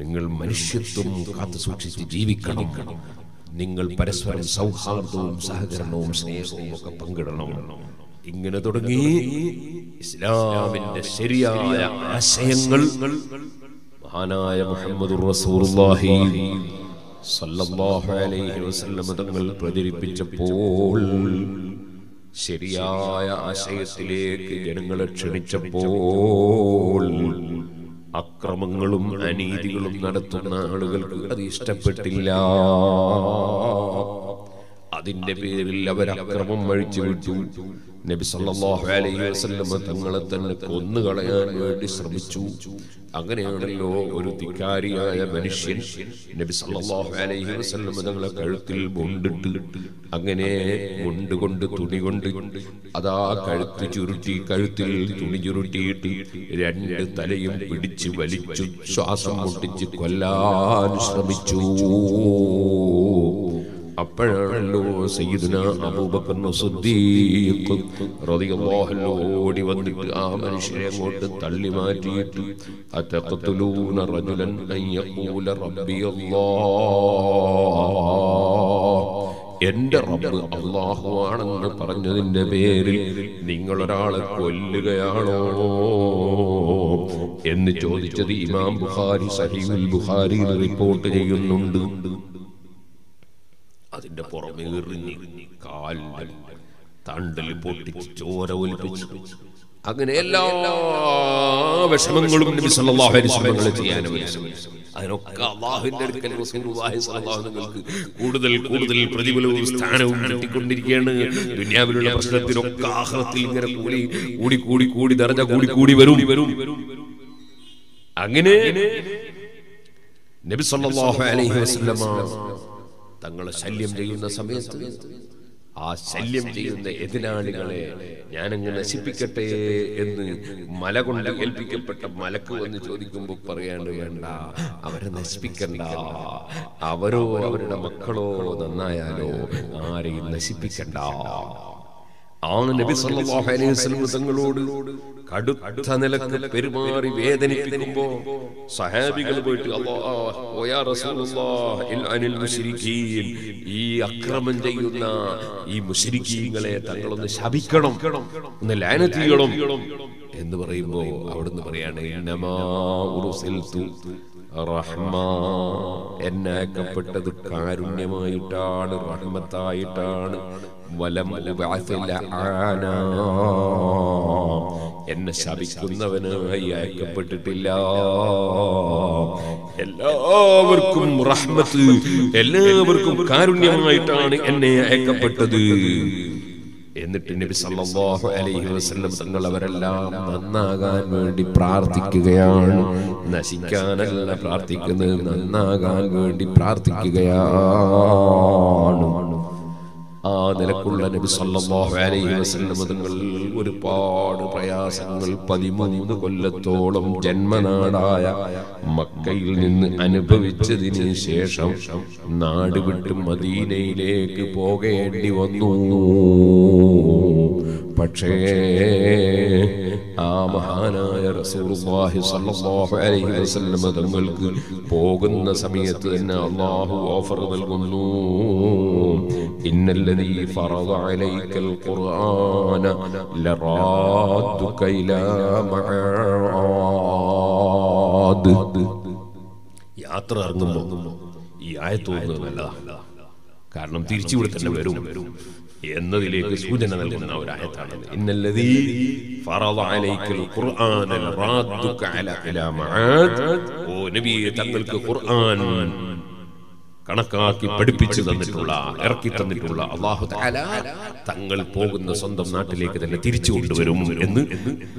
നിങ്ങൾ മനുഷ്യത്വം കാത്തു സൂക്ഷിച്ച് ജീവിക്കണം, നിങ്ങൾ പരസ്പരം സൗഹാർദ്ദവും സഹകരണവും സ്നേഹവും ഒക്കെ പങ്കിടണം. ഇങ്ങനെ തുടങ്ങി ഇസ്ലാമിന്റെ ശരിയായ ആശയങ്ങൾ മഹാനായ മുഹമ്മദുർ റസൂലുള്ളാഹി സല്ലല്ലാഹു അലൈഹി വസല്ലം തങ്ങൾ പ്രചരിപ്പിച്ചപ്പോൾ, ശരിയായ ആശയത്തിലേക്ക് ജനങ്ങളെ ക്ഷണിച്ചപ്പോൾ, അക്രമങ്ങളും അനീതികളും നടത്തുന്ന ആളുകൾക്ക് അത് ഇഷ്ടപ്പെട്ടില്ല. അതിന്റെ പേരിൽ അവർ അക്രമം അഴിച്ചു വിട്ടു. നബി സല്ലല്ലാഹു അലൈഹി വസല്ലം തങ്ങളെ തന്നെ കൊന്നുകളയാൻ വേണ്ടി ശ്രമിച്ചു. അങ്ങനെയാണല്ലോ ഒരു ധിക്കാരിയായ മനുഷ്യൻ നബി സല്ലല്ലാഹു അലൈഹി വസല്ലം തങ്ങളെ കഴുത്തിൽ മുണ്ടിട്ട്, അങ്ങനെ മുണ്ട് കൊണ്ട് തുണി കൊണ്ട് അതാ കഴുത്ത് ചുരുട്ടി, കഴുത്തിൽ തുണി ചുരുട്ടിയിട്ട് രണ്ട് തലയും പിടിച്ച് വലിച്ചു ശ്വാസം മുട്ടിച്ച് കൊല്ലാൻ ശ്രമിച്ചു. അപ്പോഴാണല്ലോ സയ്യിദുനാ അബൂബക്കർ സിദ്ദീഖ് റളിയല്ലാഹു അൻഹു ഓടി വന്നിട്ട് ആ മനുഷ്യനെ അങ്ങോട്ട് തള്ളി മാറ്റിയിട്ട് അതഖ്തുലൂന റജുലൻ അൻ യഖൂല റബ്ബി അല്ലാഹ്, എന്റെ റബ്ബ് അല്ലാഹുവാണെന്ന് പറഞ്ഞതിന്റെ പേരിൽ നിങ്ങൾ ഒരാളെ കൊല്ലുകയാണോ എന്ന് ചോദിച്ചത് ഇമാം ബുഖാരി സഹീഹുൽ ബുഖാരിയിൽ റിപ്പോർട്ട് ചെയ്യുന്നുണ്ട്. അതിന്റെ പുറമെ എറിഞ്ഞ് കാലിൽ തണ്ടൽ പൊട്ടിച്ച് ചോര ഒലിപ്പിച്ചു. അങ്ങനെ എല്ലാ വിഷമങ്ങളും നബി സല്ലല്ലാഹു അലൈഹി വസല്ലം ചെയ്യാൻ അതിനൊക്കെ അല്ലാഹുവിന്റെ അടുക്കൽ റസൂലുള്ളാഹി സ്വല്ലല്ലാഹു അലൈഹി വസല്ലം കൂടുതൽ കൂടുതൽ പ്രതിഫലവും സ്ഥാനവും കിട്ടിക്കൊണ്ടിരിക്കുകയാണ്. ദുനിയാവിലുള്ള പ്രശ്നത്തിനൊക്കെ ആഖിറത്തിൽ ഇങ്ങനെ കൂടി കൂടി കൂടി കൂടി ദർജ കൂടി കൂടി വരും. അങ്ങനെ നബി സല്ലല്ലാഹു അലൈഹി വസല്ലം തങ്ങളെ ശല്യം ചെയ്യുന്ന സമയത്ത് ആ ശല്യം ചെയ്യുന്ന എതിരാളികളെ ഞാനങ്ങ് നശിപ്പിക്കട്ടെ എന്ന് മല കൊണ്ട് ഏൽപ്പിക്കപ്പെട്ട മലക്ക് വന്ന് ചോദിക്കുമ്പോൾ പറയാണ്ട് വേണ്ട, അവരെ നശിപ്പിക്കണ്ട, അവരോ അവരുടെ മക്കളോ നന്നായാലോ ആരെയും നശിപ്പിക്കണ്ട. Aun Nabi sallallahu alaihi wasallam tangalodu kadutha nilakku perumari vedanipikkumbo sahabigal poyittu Allah o ya Rasulullah il anil mushrikeen ee akramam cheyyunna ee mushrikeengale thangalonnu shabikkanam onnu laanath cheyanam ennu parayumbo avadunnu parayana innama ursiltu Rahma, Enakapata the Karunyamaitan, Rahmataitan, Walam Bathila Ana, En Sabikunda, Yakapatilla, Elaverkum Rahmatu, Elaverkum Karunyamaitan, and Yakapatadu. In the Tinibisallah, Ali was Lavarella, Nagan, the Pratikigan, Nasikan, La Pratikan, Nagan, the Pratikigan. Ah, the Lakula Nibisallah, Ali was Lavarella, would report prayers and Padimu, the Kulatolum, Genmanadaya, Makailin, Anabavitidin, Shesham, Nadibit Madine, Lake, Poget, Divanu. Pache Amahana Rasulullah sallallahu alayhi wa sallam thangalku poguna samayathu enna Allahu offer nalkunnu innalladhi farada alayka alqur'ana laradduka ila ma'ad yatra arnumbo ee ayathu nalla കാരണം തിരിച്ചു ഇവിടെ തന്നെ വരും എന്നതിലേക്ക് സൂചന നൽകുന്ന ഒരു ആയത്താണ് ഇന്നല്ലദീ ഫറള അലൈക്കൽ ഖുർആന ലറാദ്ദുക അലാ ഇലാ മആദ് ഓ നബിയെ തങ്ങൾക്ക് ഖുർആൻ കണക്കാക്കി പഠിപ്പിച്ചു തന്നിട്ടുള്ള ഇറക്കി തന്നിട്ടുള്ള അല്ലാഹു തആല തങ്ങൾ പോകുന്ന സ്വന്തം നാട്ടിലേക്ക് തന്നെ തിരിച്ചു കൊണ്ടുവരും എന്ന്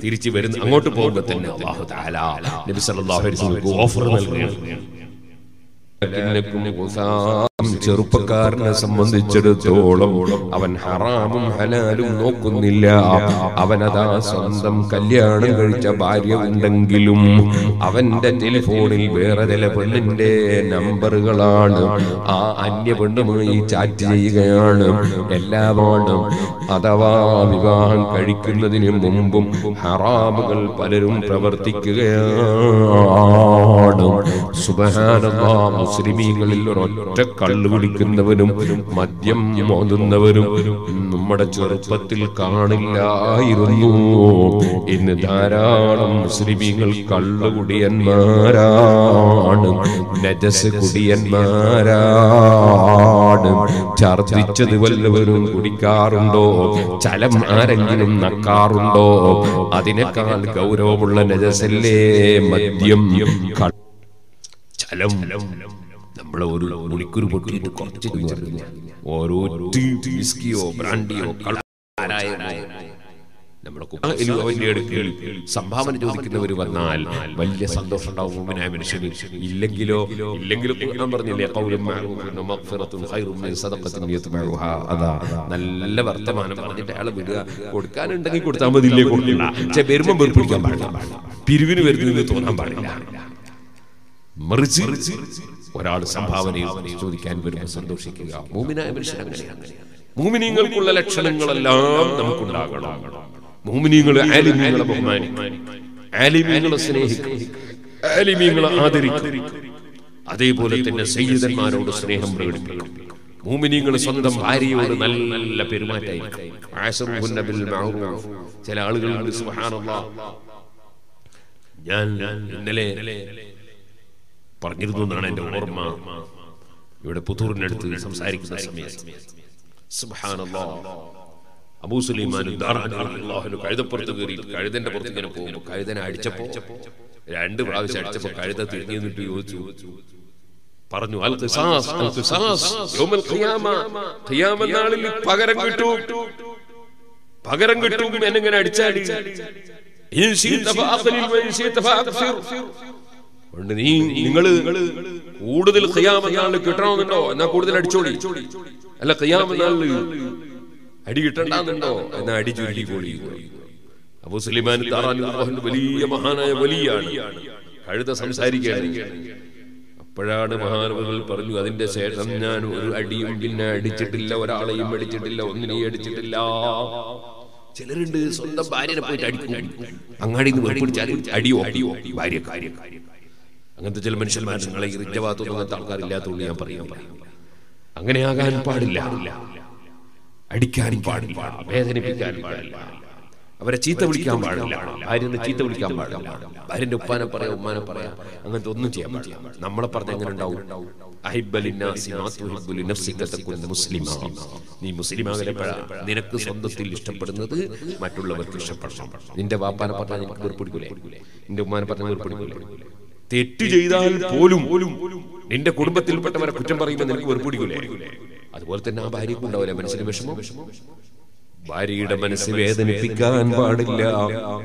തിരിച്ചു വരുന്ന അങ്ങോട്ട് പോകുമ്പോൾ തന്നെ അല്ലാഹു തആല നബി സല്ലല്ലാഹു അലൈഹി വസല്ലം ഓഫർ നൽകുന്നു ചെറുപ്പക്കാരനെ സംബന്ധിച്ചിടത്തോളം അവൻ ഹറാമും ഹലാലും നോക്കുന്നില്ല അവനതാ സ്വന്തം കല്യാണം കഴിച്ച ഭാര്യ ഉണ്ടെങ്കിലും അവന്റെ ടെലിഫോണിൽ വേറെ ചില പെണ്ണിന്റെ നമ്പറുകളാണ് ആ അന്യ പെണ്ണുമായി ചാറ്റ് ചെയ്യുകയാണ് എല്ലാമാണ് അഥവാ വിവാഹം കഴിക്കുന്നതിന് മുമ്പും ഹറാമുകൾ പലരും പ്രവർത്തിക്കുകയാണ് സുബ്ഹാനല്ലാഹ് മുസ്ലിമീങ്ങളിൽ ഒരൊറ്റ കള്ളു കുടിക്കുന്നവരും മദ്യം മോന്തുന്നവരും നമ്മുടെ ചെറുപ്പത്തിൽ കാണില്ലായിരുന്നു ഇന്ന് ധാരാളം മുസ്ലിമീങ്ങൾ കള്ളു കുടിയന്മാരാണ് നജസ് കുടിയന്മാരാണ് ഛർദ്ദിച്ചത് വല്ലവരും കുടിക്കാറുണ്ടോ ചലം ആരെങ്കിലും നക്കാറുണ്ടോ അതിനേക്കാൾ ഗൗരവമുള്ള നജസല്ലേ മദ്യം Hello, hello, Somehow, it was given over Nile. Well, yes, and those women have been shipping. Illegilo, Illegilo, number the Lako, Makhferatum, Hiram, and Sadakatin, Yatamaruha, Ada, the Levertaman, the Alabuda, or Kanan, the Kutama, the Lekula, Chabirum, Purgamata, Pirvin, where the Tonambarilla. Mercy, what are somehow any to the canvas and Sando Shikila? Mumina, I will share. Muminingal Kulachangal alarm, Namkulaga. Muminingal Alimingal of mine. Alimingal Snake. Alimingal Adirik. Adebulet in the Sages and Maro Sneham Road. Muminingal Sundam Hari or La Pirmata. Asam Wundabil Mahu. Telagal Subhanallah. Yan Nele Pargirdunan and Orma. You would put her net to some Sarik Samet. Subhanallah. Abu Suleiman, Dara, Allah, who carried the Portuguese, carried the Portuguese, carried the Adichapo, and the Ravish Adichapo carried the Tirkin to you. Parnu Altasas, Altasas, Yomal Kiyama, Kiyama Nali, Pagarangutu, Pagarangutu, Menangan Adichadi. You see the Father, you see the Father. And the Ningal, who do the Kayama, the Kutrangano, and the Kudan Choli, and the Kayama, and you turn down the door, and I did you for you. Abu Suleiman, Taran, Mahana, Valia, Harita, some side again. Parada Maharval Perlu in the Satan, Adim dinner, digitilla, Rala, meditilla, only a digitilla. Children is on the barrier of Putadi. Angadi Putadi, Adio, Adio, Varia Kari. And the gentleman shall mention like Javato, Tarkarilla, Tulia, Pariamba. Anganaga and Padilla. Adicari Padilla, where any Picard Padilla. Our cheetah will come Padilla. I didn't the cheetah will come Padilla. I didn't the Panapara, Manapara, and the Donutia, Namapatan and Dow. I Belina, Sinat, who will enough see that the Muslim, the Muslim, the Rectus on the Tilistapur, Matula Krishapur, in the Vapanapatan Purpurgule, in the Manapatan Purpurgule. They Tijidal, Polum, Polum, in the Kurbatil Patama Kutamari, and the Purpurgule. At Worthana by Rikunda, a mention by Rida Manasivay, then Pika and Pardilla,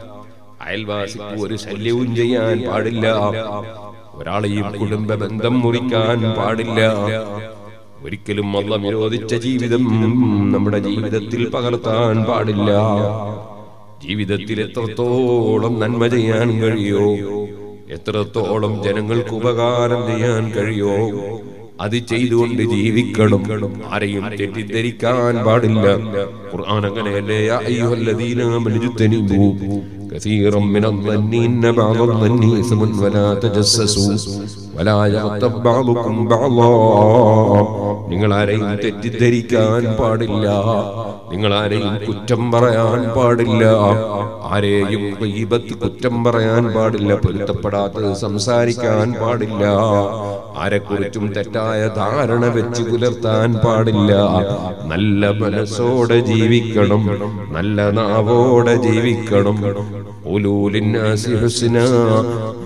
Ilvas, who is Alunjaya and Pardilla. Raleigh couldn't bevan the Murikan, Padilla, Viricilum Malla Miro, the Chaji with the Namadaji with the Tilpagaratan, Padilla, G with the Tileto, Olam Nanmajayan Gario, Eterato, Olam General Kubagar and Dayan Gario, Adichidun, the Jivikanum, Arium, Tederikan, Padilla, Puranaka, Ayuladina, Melitani. كثير من الظنين بعض الظن إثم ولا تجسسوا ولا يغتب بعضكم بعضا നിങ്ങൾ ആരെയും തെറ്റിദ്ധരിക്കാൻ പാടില്ല നിങ്ങൾ ആരെയും കുറ്റം പറയാൻ പാടില്ല ആരെയും ഗീബത്ത് കുറ്റം പറയാൻ പാടില്ല പൊരുത്തപ്പെടാതെ സംസാരിക്കാൻ പാടില്ല ആരെക്കുറിച്ചും തെറ്റായ ധാരണ വെച്ച് പുലർത്താൻ പാടില്ല നല്ല മനസ്സോടെ ജീവിക്കണം നല്ല നാവോടെ ജീവിക്കണം ഉലൂലിന്നാസി ഹുസ്ന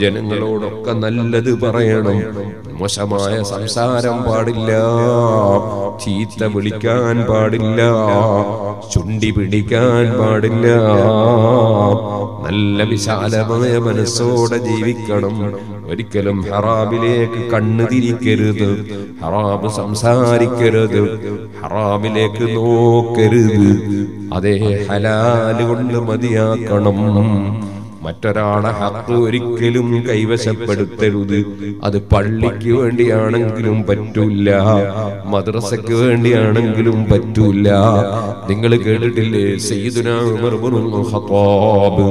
ജനങ്ങളോടൊക്കെ നല്ലത് പറയണം മോശമായ സംസാരം പാടില്ല ചീത്ത വിളിക്കാൻ പാടില്ല ചുണ്ടി പിടിക്കാൻ പാടില്ല നല്ല വിശാലമായ മനസ്സോടെ ജീവിക്കണം ഒരിക്കലും ഹറാമിലേക്ക് കണ്ണ് തിരിക്കരുത് ഹറാമ് സംസാരിക്കരുത് ഹറാമിലേക്ക് നോക്കരുത് അതേ ഹലാൽ കൊണ്ട് മതിയാക്കണം മറ്റൊരാളെ ഹഖ് ഒരിക്കലും കൈവശപ്പെടുത്തരുത് അത് പള്ളിക്ക് വേണ്ടിയാണെങ്കിലും പറ്റൂല മദ്രസയ്ക്ക് വേണ്ടിയാണെങ്കിലും പറ്റൂല നിങ്ങൾ കേട്ടിട്ടില്ലേ സയ്യിദുനാ ഉമർ ഇബ്നുൽ ഖത്താബ്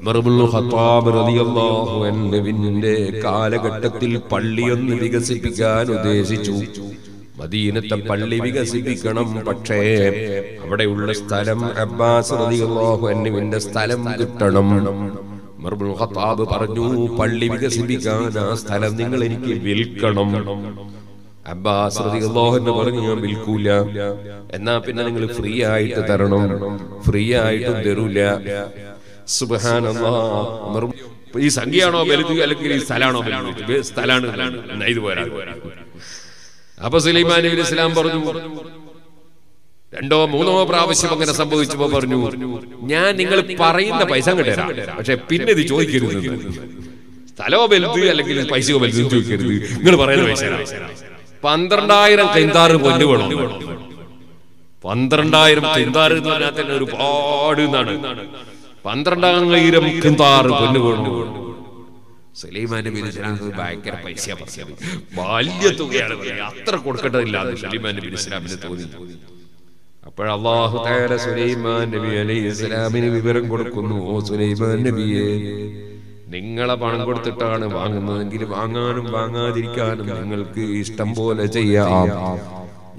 ഉമർ ഇബ്നുൽ ഖത്താബ് റളിയല്ലാഹു അൻഹുവിന്റെ കാലഘട്ടത്തിൽ പള്ളിയൊന്ന് വികസിപ്പിക്കാൻ ഉദ്ദേശിച്ചു മദീനത്തെ പള്ളി വികസിപ്പിക്കണം പക്ഷേ അവിടെയുള്ള സ്ഥലം അബ്ബാസ് റളിയല്ലാഹു അൻഹുവിന്റെ സ്ഥലം കിട്ടണം ഉമർ ഇബ്നുൽ ഖത്താബ് പറഞ്ഞു പള്ളി വികസിപ്പിക്കാൻ ആ സ്ഥലം നിങ്ങൾ എനിക്ക് വിൽക്കണം അബ്ബാസ് റളിയല്ലാഹു അൻഹു പറഞ്ഞു ഞാൻ വിൽക്കൂല എന്നാ പിന്നെ നിങ്ങൾ ഫ്രീ ആയിട്ട് തരണം ഫ്രീ ആയിട്ട് തരൂല സുബ്ഹാനല്ലാഹ് ഉമർ ഈ സംഖ്യയാണോ വലുത് അല്ലെങ്കിൽ ഈ സ്ഥലമാണോ വലുത് സ്ഥലമാണ് എന്നാ ഇത് പോരാ Abu Sulaiman ibn Islam പറഞ്ഞു രണ്ടോ മൂന്നോ പ്രാവശ്യം അങ്ങനെ സംഭവിച്ചപ്പോൾ പറഞ്ഞു ഞാൻ നിങ്ങൾ പറയുന്ന പൈസ അങ്ങോട്ടേരാ പക്ഷേ പിന്നെ ഇത് ചോദിക്കരുത് സ്ഥലോ വലുത് അല്ലെങ്കിൽ പൈസയോ വലുത് ചോദിക്കരുത് നിങ്ങൾ പറയുന്ന പൈസ പന്ത്രണ്ടായിരം കൈന്താർ പൊന്ന് വേണം പന്ത്രണ്ടായിരം കൈന്താർ എന്ന് പറഞ്ഞാൽ തന്നെ ഒരുപാട് എന്നാണ് പന്ത്രണ്ടായിരം കൈന്താർ പൊന്ന് വേണം സുലൈമാന്റെ ബിനുസ്ലാമിന് ഭയങ്കര പൈസ പൈസ വലിയ തുകയാണ് അത്ര കൊടുക്കേണ്ടതില്ലാതെ സുലൈമാന്റെ ബിനുസ്ലാമിന് തോന്നി അപ്പോൾ അല്ലാഹു തആല സുലൈമാൻ നബി അലൈഹി ഇസ്ലാമിന് വിവരം കൊടുക്കുന്നു ഓ സുലൈമാൻ നബിയെ നിങ്ങളെ പണം കൊടുത്തിട്ടാണ് വാങ്ങുന്നതെങ്കിൽ വാങ്ങാനും വാങ്ങാതിരിക്കാനും നിങ്ങൾക്ക് ഇഷ്ടം പോലെ ചെയ്യാം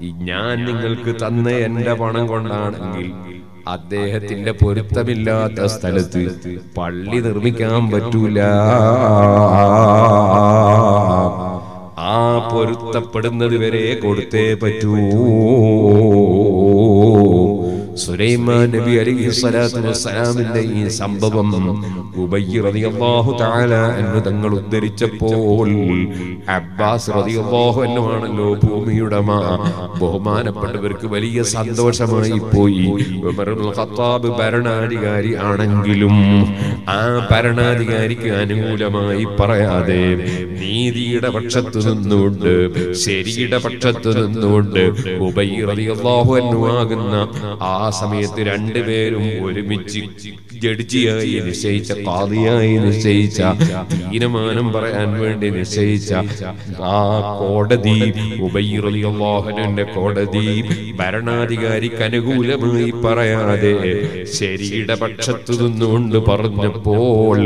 ഈ ഞാൻ നിങ്ങൾക്ക് തന്ന എന്റെ പണം കൊണ്ടാണെങ്കിൽ അദ്ദേഹത്തിന്റെ പൊരുത്തമില്ലാത്ത സ്ഥലത്ത് പള്ളി നിർമ്മിക്കാൻ പറ്റൂല ആ പൊരുത്തപ്പെടുന്നത് വരെ കൊടുത്തേ പറ്റൂ സുലൈമാൻ നബി അലൈഹി സ്വലാത്തു വസ്സലാമിന്റെ ഈ സംഭവം ഉബയ്യ് റളിയല്ലാഹു തആല എന്ന് തങ്ങൾ ഉദ്ധരിച്ചപ്പോൾ അബ്ബാസ് റളിയല്ലാഹു അൻഹുവാണല്ലോ ഭൂമിയുടമ ബഹുമാനപ്പെട്ടവർക്ക് വലിയ സന്തോഷമായി പോയി ഉമർ ഇബ്നുൽ ഖത്താബ് ഭരണാധികാരി ആണെങ്കിലും ആ ഭരണാധികാരിക്ക് അനുകൂലമായി പറയാതെ നീതിയുടെ പക്ഷത്ത് നിന്നുകൊണ്ട് ശരിയുടെ പക്ഷത്ത് നിന്നുകൊണ്ട് ഉബയ്യ് റളിയല്ലാഹു അൻഹു ആകുന്ന ആ സമയത്ത് രണ്ടുപേരും ഒരുമിച്ച് ജഡ്ജിയായി നിശ്ചയിച്ച ഖാദിയായി നിശ്ചയിച്ച തീരുമാനം പറയാൻ വേണ്ടി നിശ്ചയിച്ച ആ കോടതി ഉബൈ റളിയല്ലാഹു അൻഹുവിന്റെ കോടതി ഭരണാധികാരിക്ക് അനുകൂലമായി പറയാതെ ശരിയുടെ പക്ഷത്തു നിന്നുകൊണ്ട് പറഞ്ഞപ്പോൾ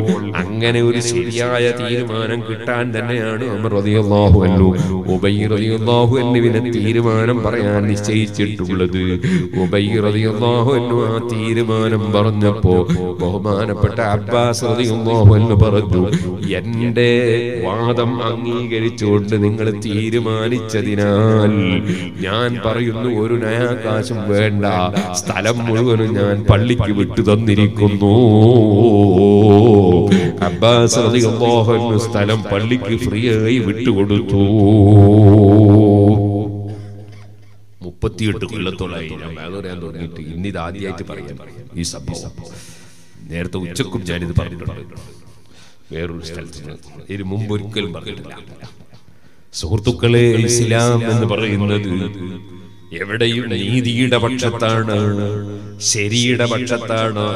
അങ്ങനെ ഒരു ശരിയായ തീരുമാനം കിട്ടാൻ തന്നെയാണ് ഉമർ റളിയല്ലാഹു അൻഹു ഉബൈ റളിയല്ലാഹു അൻഹുവിനെ തീരുമാനം പറയാൻ നിശ്ചയിച്ചിട്ടുള്ളത്. ഉബൈ റളിയല്ലാഹു അൻഹു ആ തീരുമാനം പറഞ്ഞപ്പോ ബഹുമാനപ്പെട്ട അബ്ബാസ് റളിയല്ലാഹു അൻഹു പറഞ്ഞു, എന്റെ വാദം അംഗീകരിച്ചുകൊണ്ട് നിങ്ങൾ തീരുമാനിച്ചതിനാൽ ഞാൻ പറയുന്നു ഒരു നയാകാശം വേണ്ട, സ്ഥലം മുഴുവനും ഞാൻ പള്ളിക്ക് വിട്ടു തന്നിരിക്കുന്നു. അബ്ബാസ് റളിയല്ലാഹു അൻഹു സ്ഥലം പള്ളിക്ക് ഫ്രീ ആയി വിട്ടുകൊടുത്തു. മുപ്പത്തിയെട്ട് കൊല്ലത്തോളായി ഞാൻ പറയാൻ തുടങ്ങിയിട്ട് ഇന്നിത് ആദ്യമായിട്ട് പറയാൻ ഈ സംഭവം. നേരത്തെ ഉച്ചക്കും ഞാനിത് പറഞ്ഞിട്ടുണ്ട്, വേറൊരു സ്ഥലത്ത് ഇതിന് മുമ്പ് ഒരിക്കലും പറഞ്ഞിട്ടില്ല. സുഹൃത്തുക്കളെ, ഇസ്ലാം എന്ന് പറയുന്നത് എവിടെയും നീതിയുടെ പക്ഷത്താണ്, ശരിയുടെ പക്ഷത്താണ്.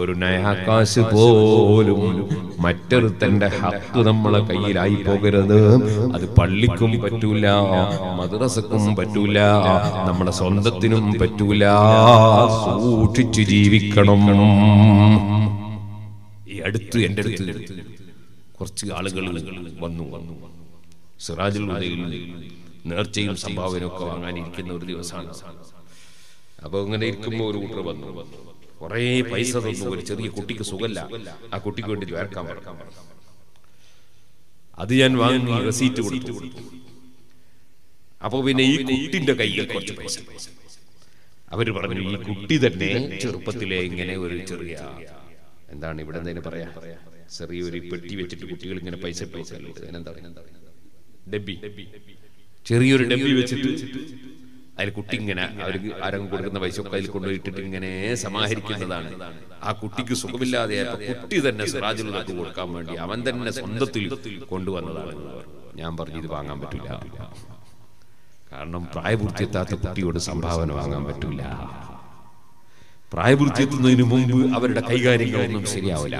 ഒരു നയാകാശ് പോലും മറ്റൊരുത്തന്റെ ഹക്ക് നമ്മളെ കയ്യിലായി പോകരുത്. അത് പള്ളിക്കും പറ്റൂല, മദ്രസക്കും പറ്റൂല, നമ്മുടെ സ്വന്തത്തിനും പറ്റൂല. സൂക്ഷിച്ചു ജീവിക്കണം. ഈ അടുത്ത് എൻ്റെ അടുത്ത് കുറച്ച് ആളുകൾ വന്നു വന്നു സിറാജുൽ ഹുദയിൽ നേർച്ചയും സംഭാവനയൊക്കെ വാങ്ങാനിരിക്കുന്ന ഒരു ദിവസമാണ്. അപ്പൊ ഇങ്ങനെ ഇരിക്കുമ്പോൾ ഒരു കൂട്ടർ വന്നു കുറെ പൈസ തന്നു. ഒരു ചെറിയ കുട്ടിക്ക് സുഖല്ല, ആ കുട്ടിക്ക് വേണ്ടി ചേർക്കാൻ പറക്കാൻ പറഞ്ഞു. അത് ഞാൻ വാങ്ങി റെസീറ്റ് കൊടുത്തു. അപ്പൊ പിന്നെ ഈ കുട്ടിന്റെ കയ്യിൽ കുറച്ച് പൈസ. അവര് പറഞ്ഞു, ഈ കുട്ടി തന്നെ ചെറുപ്പത്തിലെ ഇങ്ങനെ ഒരു ചെറിയ എന്താണ് ഇവിടെ എന്തെങ്കിലും പറയാ ചെറിയൊരു പെട്ടി വെച്ചിട്ട് കുട്ടികൾ ഇങ്ങനെ പൈസ പൈസ ഡബി ചെറിയൊരു ഡബി വെച്ചിട്ട് അതിൽ കുട്ടി ഇങ്ങനെ അവർക്ക് ആരും കൊടുക്കുന്ന പൈസ ഒക്കെ അതിൽ കൊണ്ടുപോയിട്ടിട്ട് ഇങ്ങനെ സമാഹരിക്കുന്നതാണ്. ആ കുട്ടിക്ക് സുഖമില്ലാതെ കുട്ടി തന്നെ സിറാജുലുക്ക് കൊടുക്കാൻ വേണ്ടി അവൻ തന്നെ സ്വന്തത്തിൽ കൊണ്ടുവന്നതാണ്. ഞാൻ പറഞ്ഞു, ഇത് വാങ്ങാൻ പറ്റില്ല, കാരണം പ്രായപൂർത്തിയെത്താത്ത കുട്ടിയോട് സംഭാവന വാങ്ങാൻ പറ്റില്ല. പ്രായപൂർത്തിയെത്തുന്നതിന് മുമ്പ് അവരുടെ കൈകാര്യങ്ങളൊന്നും ശരിയാവില്ല.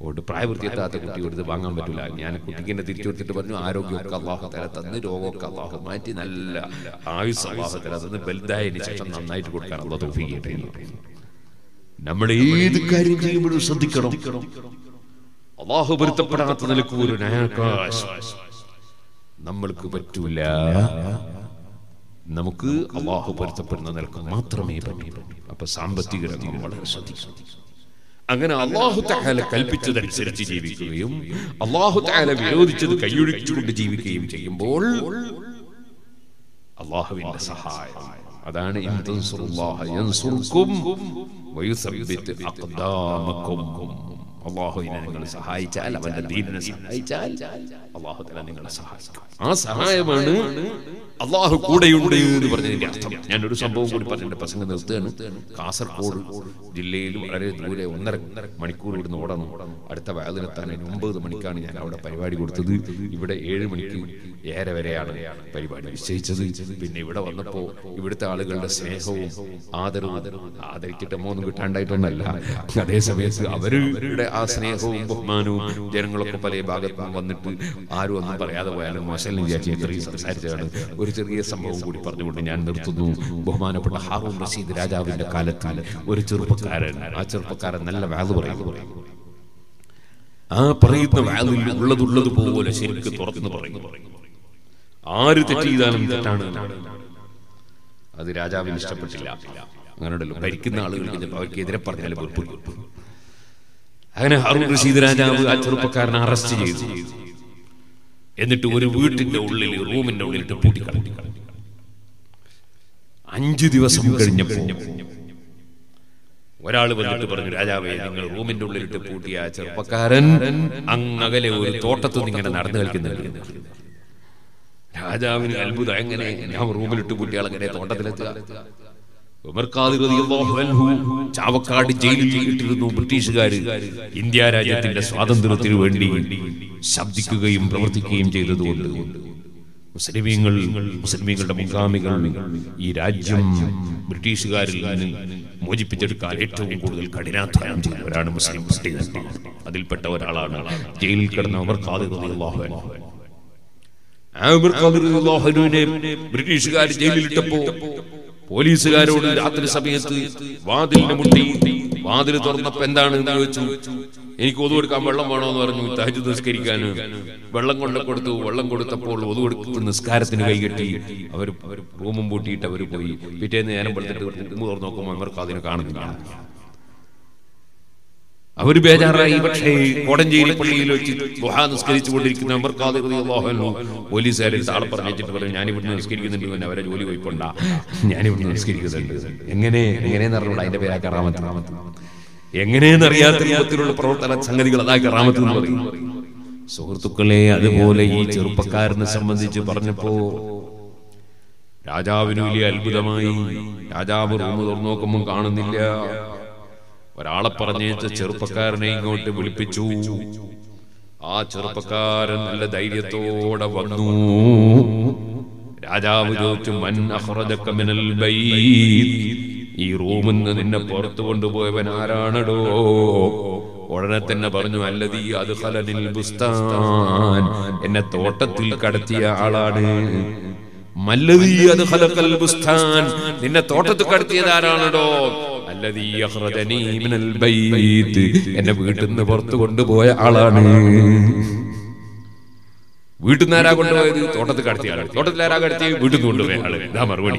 അതുകൊണ്ട് പ്രായപൂർത്തിയെത്താത്ത കുട്ടിയോട് ഇത് വാങ്ങാൻ പറ്റില്ല. ഞാൻ കുട്ടിക്ക് എന്നെ തിരിച്ചു കൊടുത്തിട്ട് പറഞ്ഞു, ആരോഗ്യമൊക്കെ അല്ലാഹു തആല തന്ന്, രോഗമൊക്കെ അല്ലാഹു മാറ്റി, നല്ല ആയുസ് അല്ലാഹു തആല തന്ന്, ബൽദായതിന് ശേഷം നന്നായിട്ട് കൊടുക്കാൻ അല്ലാഹു തൗഫീഖ് ചെയ്യട്ടെ. നമ്മൾ ഏത് കാര്യം ചെയ്യുമ്പോഴും ശ്രദ്ധിക്കണം. അല്ലാഹു പൊരുത്തപ്പെടാത്ത നിലക്ക് ഒരു നയാകാശം നമ്മൾക്ക് പറ്റൂല. നമുക്ക് അല്ലാഹു പൊരുത്തപ്പെടുന്ന നിലക്ക് മാത്രമേ പറ്റൂ. അപ്പൊ സാമ്പത്തിക രംഗം വളരെ ശ്രദ്ധിക്കണം. അങ്ങനെ അല്ലാഹു തആല കൽപ്പിച്ചതനുസരിച്ച് ജീവിക്കുകയും അല്ലാഹു തആല വിരോധിച്ചത് കൈയൊഴിച്ചുകൊണ്ട് ജീവിക്കുകയും ചെയ്യുമ്പോൾ അല്ലാഹുവിന്റെ സഹായം അതാണ്. ഇൻതൻസുറുല്ലാഹ യൻസുർകും വയുസബ്ബിത് അഖ്ദാമകും. അല്ലാഹുവിനെ നിങ്ങൾ സഹായിച്ചാൽ, അവന്റെ ദീനിനെ സഹായിച്ചാൽ അല്ലാഹു തആല നിങ്ങളെ സഹായിക്കും. ആ സഹായമാണ് അല്ലാഹു കൂടെയുണ്ട് എന്ന് പറഞ്ഞതിന്റെ അർത്ഥം. ഞാൻ ഒരു സംഭവം കൂടി പറഞ്ഞിട്ട് പ്രസംഗം നിർത്തുകയാണ്. കാസർഗോഡ് ജില്ലയിൽ വളരെ ദൂരെ ഒന്നര മണിക്കൂർ ഇവിടുന്ന് ഓടണം അടുത്ത വയതിനെത്താൻ. ഒമ്പത് മണിക്കാണ് ഞാൻ അവിടെ പരിപാടി കൊടുത്തത്. ഇവിടെ ഏഴ് മണിക്ക് ഏഴര വരെയാണ് പരിപാടി നിശ്ചയിച്ചത്. പിന്നെ ഇവിടെ വന്നപ്പോൾ ഇവിടുത്തെ ആളുകളുടെ സ്നേഹവും ആദരവും, ആദരിക്കട്ടെ മോന്നും കിട്ടാണ്ടായിട്ടൊന്നല്ല, അതേസമയത്ത് അവരുടെ ആ സ്നേഹവും ബഹുമാനവും, ജനങ്ങളൊക്കെ പല ഭാഗത്തും വന്നിട്ട് ആരും ഒന്നും പറയാതെ പോയാലും മോശം വിചാരിച്ച് ഇത്രയും സംസാരിച്ചതാണ്. ഒരു ചെറിയ സംഭവം കൂടി പറഞ്ഞുകൊണ്ട് ഞാൻ നിർത്തുന്നു. ബഹുമാനപ്പെട്ട ഹാറൂൺ റഷീദ് രാജാവിന്റെ കാലത്തിൽ ഒരു ചെറുപ്പക്കാരൻ, ആ ചെറുപ്പക്കാരൻ നല്ല വാദ് പറയും. ആ പറയുന്ന വാദിൽ ഉള്ളതുള്ളത് പോലെ ശരിക്ക് തുറന്നു പറയും. ആര് തെറ്റ് ചെയ്താലും തെറ്റാണ്. അത് രാജാവിന് ഇഷ്ടപ്പെട്ടില്ല. അങ്ങനെയുണ്ടല്ലോ, ഭരിക്കുന്ന ആളുകൾ അവർക്കെതിരെ പറഞ്ഞാൽ പൊറുപ്പില്ല. അങ്ങനെ ഹാറൂൺ റഷീദ് രാജാവ് ആ ചെറുപ്പക്കാരനെ അറസ്റ്റ് ചെയ്തു. എന്നിട്ട് ഒരു വീട്ടിന്റെ ഉള്ളിൽ, റൂമിന്റെ ഉള്ളിലിട്ട് പൂട്ടിക്കളഞ്ഞു. അഞ്ചു ദിവസം കഴിഞ്ഞപ്പോൾ ഒരാൾ വന്നിട്ട് പറഞ്ഞു, രാജാവേ, നിങ്ങൾ റൂമിന്റെ ഉള്ളിലിട്ട് പൂട്ടിയ ചെറുപ്പക്കാരൻ അങ്ങകലെ ഒരു തോട്ടത്തുനിന്ന് ഇങ്ങനെ നടന്നു കളിക്കുന്നുണ്ട്. രാജാവിന് അത്ഭുതം, എങ്ങനെ ഞാൻ റൂമിലിട്ട് പൂട്ടിയാൽ അങ്ങനെ തോട്ടത്തിലെത്തുക? ഉമർ ഖാദിർ റളിയല്ലാഹു അൻഹു ചാവക്കാട് ജയിലിൽ ഇട്ടിരുന്നു. ബ്രിട്ടീഷുകാർ ഇന്ത്യ രാജ്യത്തിന്റെ സ്വാതന്ത്ര്യത്തിനു വേണ്ടി ശബ്ദിക്കുകയും പ്രവർത്തിക്കുകയും ചെയ്തതുകൊണ്ട് മുസ്ലിമീങ്ങൾ മുസ്ലിമീങ്ങളുടെ മുഖാമികൾ ഈ രാജ്യം ബ്രിട്ടീഷുകാരിൽ നിന്നും മോചിപ്പിച്ചെടുക്കാൻ ഏറ്റവും കൂടുതൽ കഠിനാധ്വാനം ചെയ്തവരാണ് മുസ്ലിം പണ്ഡിതന്മാർ. അതിൽപ്പെട്ട ഒരാളാണ് ജയിലിൽ കിടന്ന ഉമർ ഖാദിർ റളിയല്ലാഹു അൻഹു. ആ ഉമർ ഖാദിർ റളിയല്ലാഹു അൻഹുവിനെ ബ്രിട്ടീഷുകാർ ജയിലിലിട്ടപ്പോൾ പോലീസുകാരോട് രാത്രി സമയത്ത് വാതിലിനെ മുട്ടി, വാതിൽ തുറന്നപ്പോൾ എന്താണെന്ന് ചോദിച്ചു. എനിക്ക് ഒതു കൊടുക്കാൻ വെള്ളം വേണമെന്ന് പറഞ്ഞു. തഹജ്ജുദ് നിസ്കരിക്കാൻ വെള്ളം കൊണ്ട കൊടുത്തു. വെള്ളം കൊടുത്തപ്പോൾ ഒതു കൊടുത്ത് നിസ്കാരത്തിന് കൈകെട്ടി അവർ റൂമും പൂട്ടിയിട്ട് അവർ പോയി. പിറ്റേന്ന് നേരം പെടുത്തിട്ട് തുറന്നു നോക്കുമ്പോൾ അവർക്ക് അതിനെ കാണുന്നില്ല. അവർ ബേജാറായി. പക്ഷേ കോടഞ്ചേരി പള്ളിയിൽ വെച്ച് ദുഹാ നിസ്കരിച്ചു കൊണ്ടിരിക്കുന്ന ഉമർ ഖാദിർ റളിയല്ലാഹു അൻഹു പോലീസുകാരെ താളെ പറഞ്ഞിട്ട് പറഞ്ഞു, ഞാനിവിടുന്ന് നിസ്കരിക്കുന്നുണ്ട്, അവരെ ജോലി പോയിക്കൊണ്ട, ഞാനിവിടുന്ന് നിസ്കരിക്കുന്നുണ്ട്. എങ്ങനെ എങ്ങനെയെന്ന് അറിഞ്ഞൂടാ. അതിന്റെ പേരാ കറാമത്ത്. എങ്ങനെയെന്ന് അറിയാത്ത രൂപത്തിലുള്ള പ്രവർത്തന സംഗതികൾ അതാ കറാമത്ത് എന്ന് പറയും. സുഹൃത്തുക്കളെ, അതുപോലെ ഈ ചെറുപ്പക്കാരനെ സംബന്ധിച്ച് പറഞ്ഞപ്പോ രാജാവിന് വലിയ അത്ഭുതമായി. രാജാവ് റൂമ് തുറന്നു നോക്കുമ്പോൾ കാണുന്നില്ല. ഒരാളെ പറഞ്ഞേച്ച ചെറുപ്പക്കാരനെ ഇങ്ങോട്ട് വിളിപ്പിച്ചു. ആ ചെറുപ്പക്കാരൻ നല്ല ധൈര്യത്തോടെ വന്നു. രാജാവ് ചോദിച്ചു, മൻ അഖ്റജക മിനൽ ബൈത്ത്, ഈ റൂമിൽ നിന്ന് നിന്നെ പുറത്തു കൊണ്ടുപോയവൻ ആരാണടോ? ഉടനെ തന്നെ പറഞ്ഞു, അല്ലദീ അദ്ഖലനിൽ ബുസ്താൻ, എന്നെ തോട്ടത്തിൽ കടത്തിയ ആളാണ്. മല്ലദീ അദ്ഖലകൽ ബുസ്താൻ, നിന്നെ തോട്ടത്തിൽ കടത്തിയത് ആരാണടോ? അല്ലദീ അഖ്റജനീ മിനൽ ബൈത്ത്, എന്നെ വീട്ടിൽ നിന്ന് പുറത്തു കൊണ്ടുപോയ ആളാണ്. വീട്ടിൽ നിന്ന് ആരാ കൊണ്ടുപോയത്? തോട്ടത്തിൽ കടത്തിയ ആളാണ്. തോട്ടത്തിൽ ആരാ കടത്തി? വീട്ടിൽ നിന്ന് കൊണ്ടുപോയ ആള്. ഇതാ മറുപടി.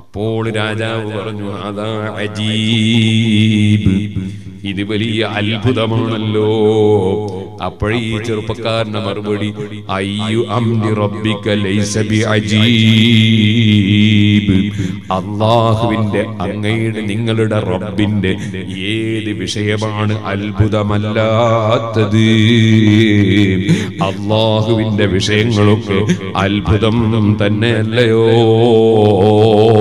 അപ്പോൾ രാജാവ് പറഞ്ഞു, അതാ അജീബ്, ഇത് വലിയ അത്ഭുതമാണല്ലോ. അപ്പോഴീ ചെറുപ്പക്കാരന്റെ മറുപടി, അയ്യു അംരി റബ്ബിക ലൈസ ബിഅജീബ്, അല്ലാഹുവിന്റെ അങ്ങയുടെ നിങ്ങളുടെ റബ്ബിന്റെ ഏത് വിഷയമാണ് അത്ഭുതമല്ലാത്തത്? അല്ലാഹുവിന്റെ വിഷയങ്ങളൊക്കെ അത്ഭുതം തന്നെയല്ലയോ.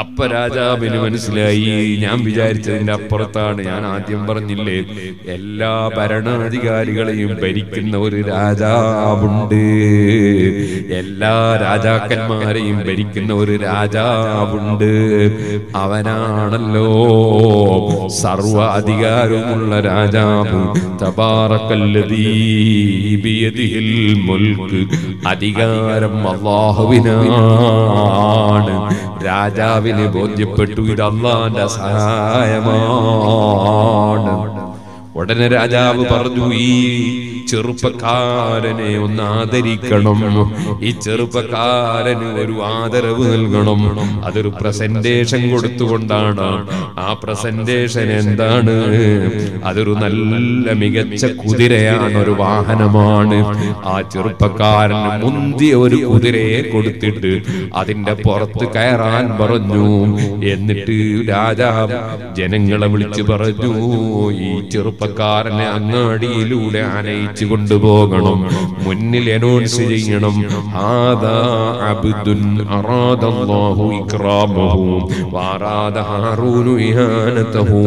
അപ്പ രാജാവിന് മനസ്സിലായി, ഞാൻ വിചാരിച്ചതിന്റെ അപ്പുറത്താണ്. ഞാൻ ആദ്യം പറഞ്ഞില്ലേ, എല്ലാ ഭരണാധികാരികളെയും ഭരിക്കുന്ന ഒരു രാജാവുണ്ട്, എല്ലാ രാജാക്കന്മാരെയും ഭരിക്കുന്ന ഒരു രാജാവുണ്ട്. അവനാണല്ലോ സർവ അധികാരമുള്ള രാജാവ്. തബാറക്കല്ലദീ ബിയദിഹിൽ മുൽക്ക്, അധികാരം അല്ലാഹുവിനാണ്. രാജാവിനെ ബോധ്യപ്പെട്ടു, ഇത് അല്ലാഹുവിന്റെ സഹായമാണ്. ഉടനെ രാജാവ് പറഞ്ഞു, ഈ ചെറുപ്പക്കാരനെ ഒന്ന് ആദരിക്കണം, ഈ ചെറുപ്പക്കാരന് ഒരു ആദരവ് നൽകണം. അതൊരു പ്രസന്റേഷൻ കൊടുത്തുകൊണ്ടാണ്. ആ പ്രസന്റേഷൻ എന്താണ്? അതൊരു നല്ല മികച്ച കുതിരയാണ്, ഒരു വാഹനമാണ്. ആ ചെറുപ്പക്കാരന് മുന്തിയ ഒരു കുതിരയെ കൊടുത്തിട്ട് അതിന്റെ പുറത്ത് കയറാൻ പറഞ്ഞു. എന്നിട്ട് രാജാവ് ജനങ്ങളെ വിളിച്ചു പറഞ്ഞു, ഈ ചെറുപ്പക്കാരനെ അങ്ങാടിയിലൂടെ അനയിച്ചു കൊണ്ടുപോകണം, മുന്നിൽ അനൗൺസ് ചെയ്യണം, ഹാദാ അബ്ദുൻ അറാദല്ലാഹു ഇക്റാമഹു വഅറാദ ഹാറൂനു ഇഹാനതഹു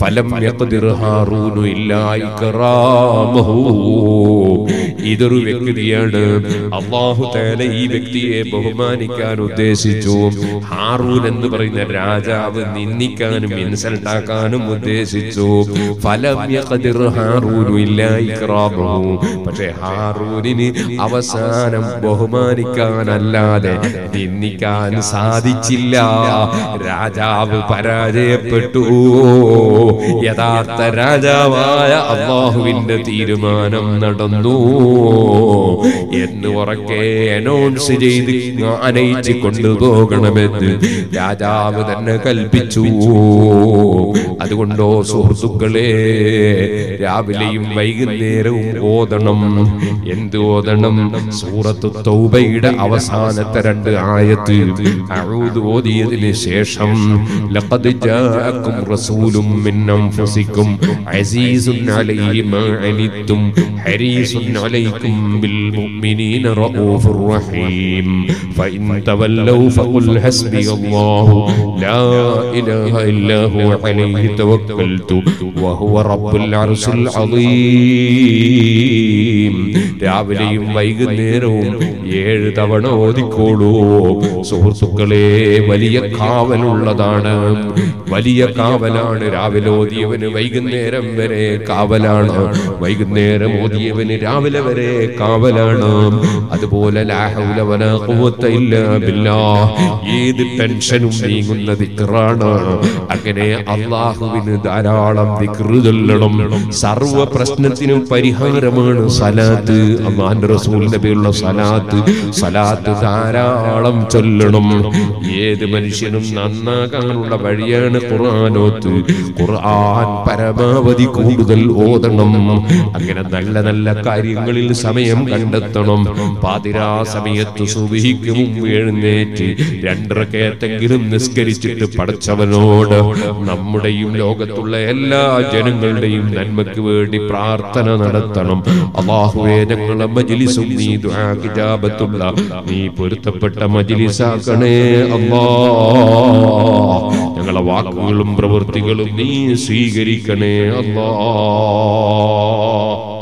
ഫലം യഖ്ദിർ ഹാറൂനു ഇല്ലാ ഇക്റാമഹു. ഇതൊരു വ്യക്തിയാണ്, അല്ലാഹു തആല ഈ വ്യക്തിയെ ബഹുമാനിക്കാൻ ഉദ്ദേശിച്ചു. ഹാറൂൻ എന്ന് പറയുന്ന രാജാവ് നിന്ദിക്കാനും ഇൻസൾട്ട് ആക്കാനും ഉദ്ദേശിച്ചു. ഫലം യഖ്ദിർ ഹാറൂനു ഇല്ലാ ഇക്റാമഹു, പക്ഷേ ഹാറൂനിന് അവസാനം ബഹുമാനിക്കാനല്ലാതെ നിന്ദിക്കാൻ സാധിച്ചില്ല. രാജാവ് പരാജയപ്പെട്ടു. യഥാർത്ഥ രാജാവായ അല്ലാഹുവിന്റെ തീരുമാനം നടന്നു എന്ന് ഉറക്കെ അനൗൺസ് ചെയ്ത് അനയിച്ച് കൊണ്ടുപോകണമെന്ന് രാജാവ് തന്നെ കൽപ്പിച്ചു. അതുകൊണ്ടോ സുഹൃത്തുക്കളെ, രാവിലെയും വൈകുന്നേരവും ഓതണം. എന്ത് ഓതണം? സൂറത്തു തൗബയുടെ അവസാനത്തെ രണ്ട് ആയത്ത് അഊദു ഓതിയതിനു ശേഷം ലഖദ് ജാഅകും റസൂലും മിൻ അൻഫുസികും അസീസുൻ അലൈഹി മാ അനിതും ഹരീസുൻ അലൈകും ബിൽ മുഅ്മിനീന റഊഫുർ റഹീം ഫഇൻ തവല്ലൗ ഫഖുൽ ഹസ്ബിയല്ലാഹു ലാ ഇലാഹ ഇല്ലഹു അലൈഹി തവക്കൽതു വഹുവ റബ്ബുൽ അർശിൽ അദീം. രാവിലെയും വൈകുന്നേരവും ഏഴ് തവണ ഓതിക്കോളൂ. സുഹൃത്തുക്കളെ, വലിയ കാവലുള്ളതാണ്, വലിയ കാവലാണ്. രാവിലെ ഓതിയവന് വൈകുന്നേരം വരെ കാവലാണ്, വൈകുന്നേരം ഓതിയവന് രാവിലെ വരെ കാവലാണ്. അതുപോലെ ലാ ഹൗല വലാ ഖുവത ഇല്ലാ ബില്ലാഹ്, ഏത് ടെൻഷനും നീങ്ങുന്ന ദിക്റാണ്. അങ്ങനെ അല്ലാഹുവിന് ധാരാളം ദിക്റ് ചൊല്ലണം. സർവ്വ പ്രശ്നത്തിനും പരിഹാരമാണ് സലാത്ത്. അല്ലാഹുവിന്റെ റസൂൽ നബിയുള്ള സലാത്ത്, സലാത്ത് ധാരാളം ചൊല്ലണം. ഏത് മനുഷ്യനും നന്നാകാനുള്ള വഴിയാണ് ഖുർആനോത്ത്. ഖുർആൻ പരമാവധി കൂടുതൽ ഓതണം. അങ്ങനെ നല്ല നല്ല കാര്യങ്ങളിൽ സമയം കണ്ടെത്തണം. പാതിരാ സമയത്ത് സുബ്ഹിക്ക് മുമ്പ് എഴുന്നേറ്റ് രണ്ട് റകഅത്തെങ്കിലും നിസ്കരിച്ചിട്ട് പടച്ചവനോട് നമ്മുടെയും ലോകത്തുള്ള എല്ലാ ജനങ്ങളുടെയും നന്മയ്ക്ക് വേണ്ടി പ്രാർത്ഥന നടത്തണം. അല്ലാഹുവേ, ഞങ്ങളുടെ മജ്‌ലിസും നീ ദുആ കിതാബത്തുള്ള നീ പൊരുത്തപ്പെട്ട മജ്‌ലിസാക്കണേ അല്ലാഹ്. ഞങ്ങളുടെ വാക്കുകളും പ്രവൃത്തികളും നീ സ്വീകരിക്കണേ അല്ലാഹ്.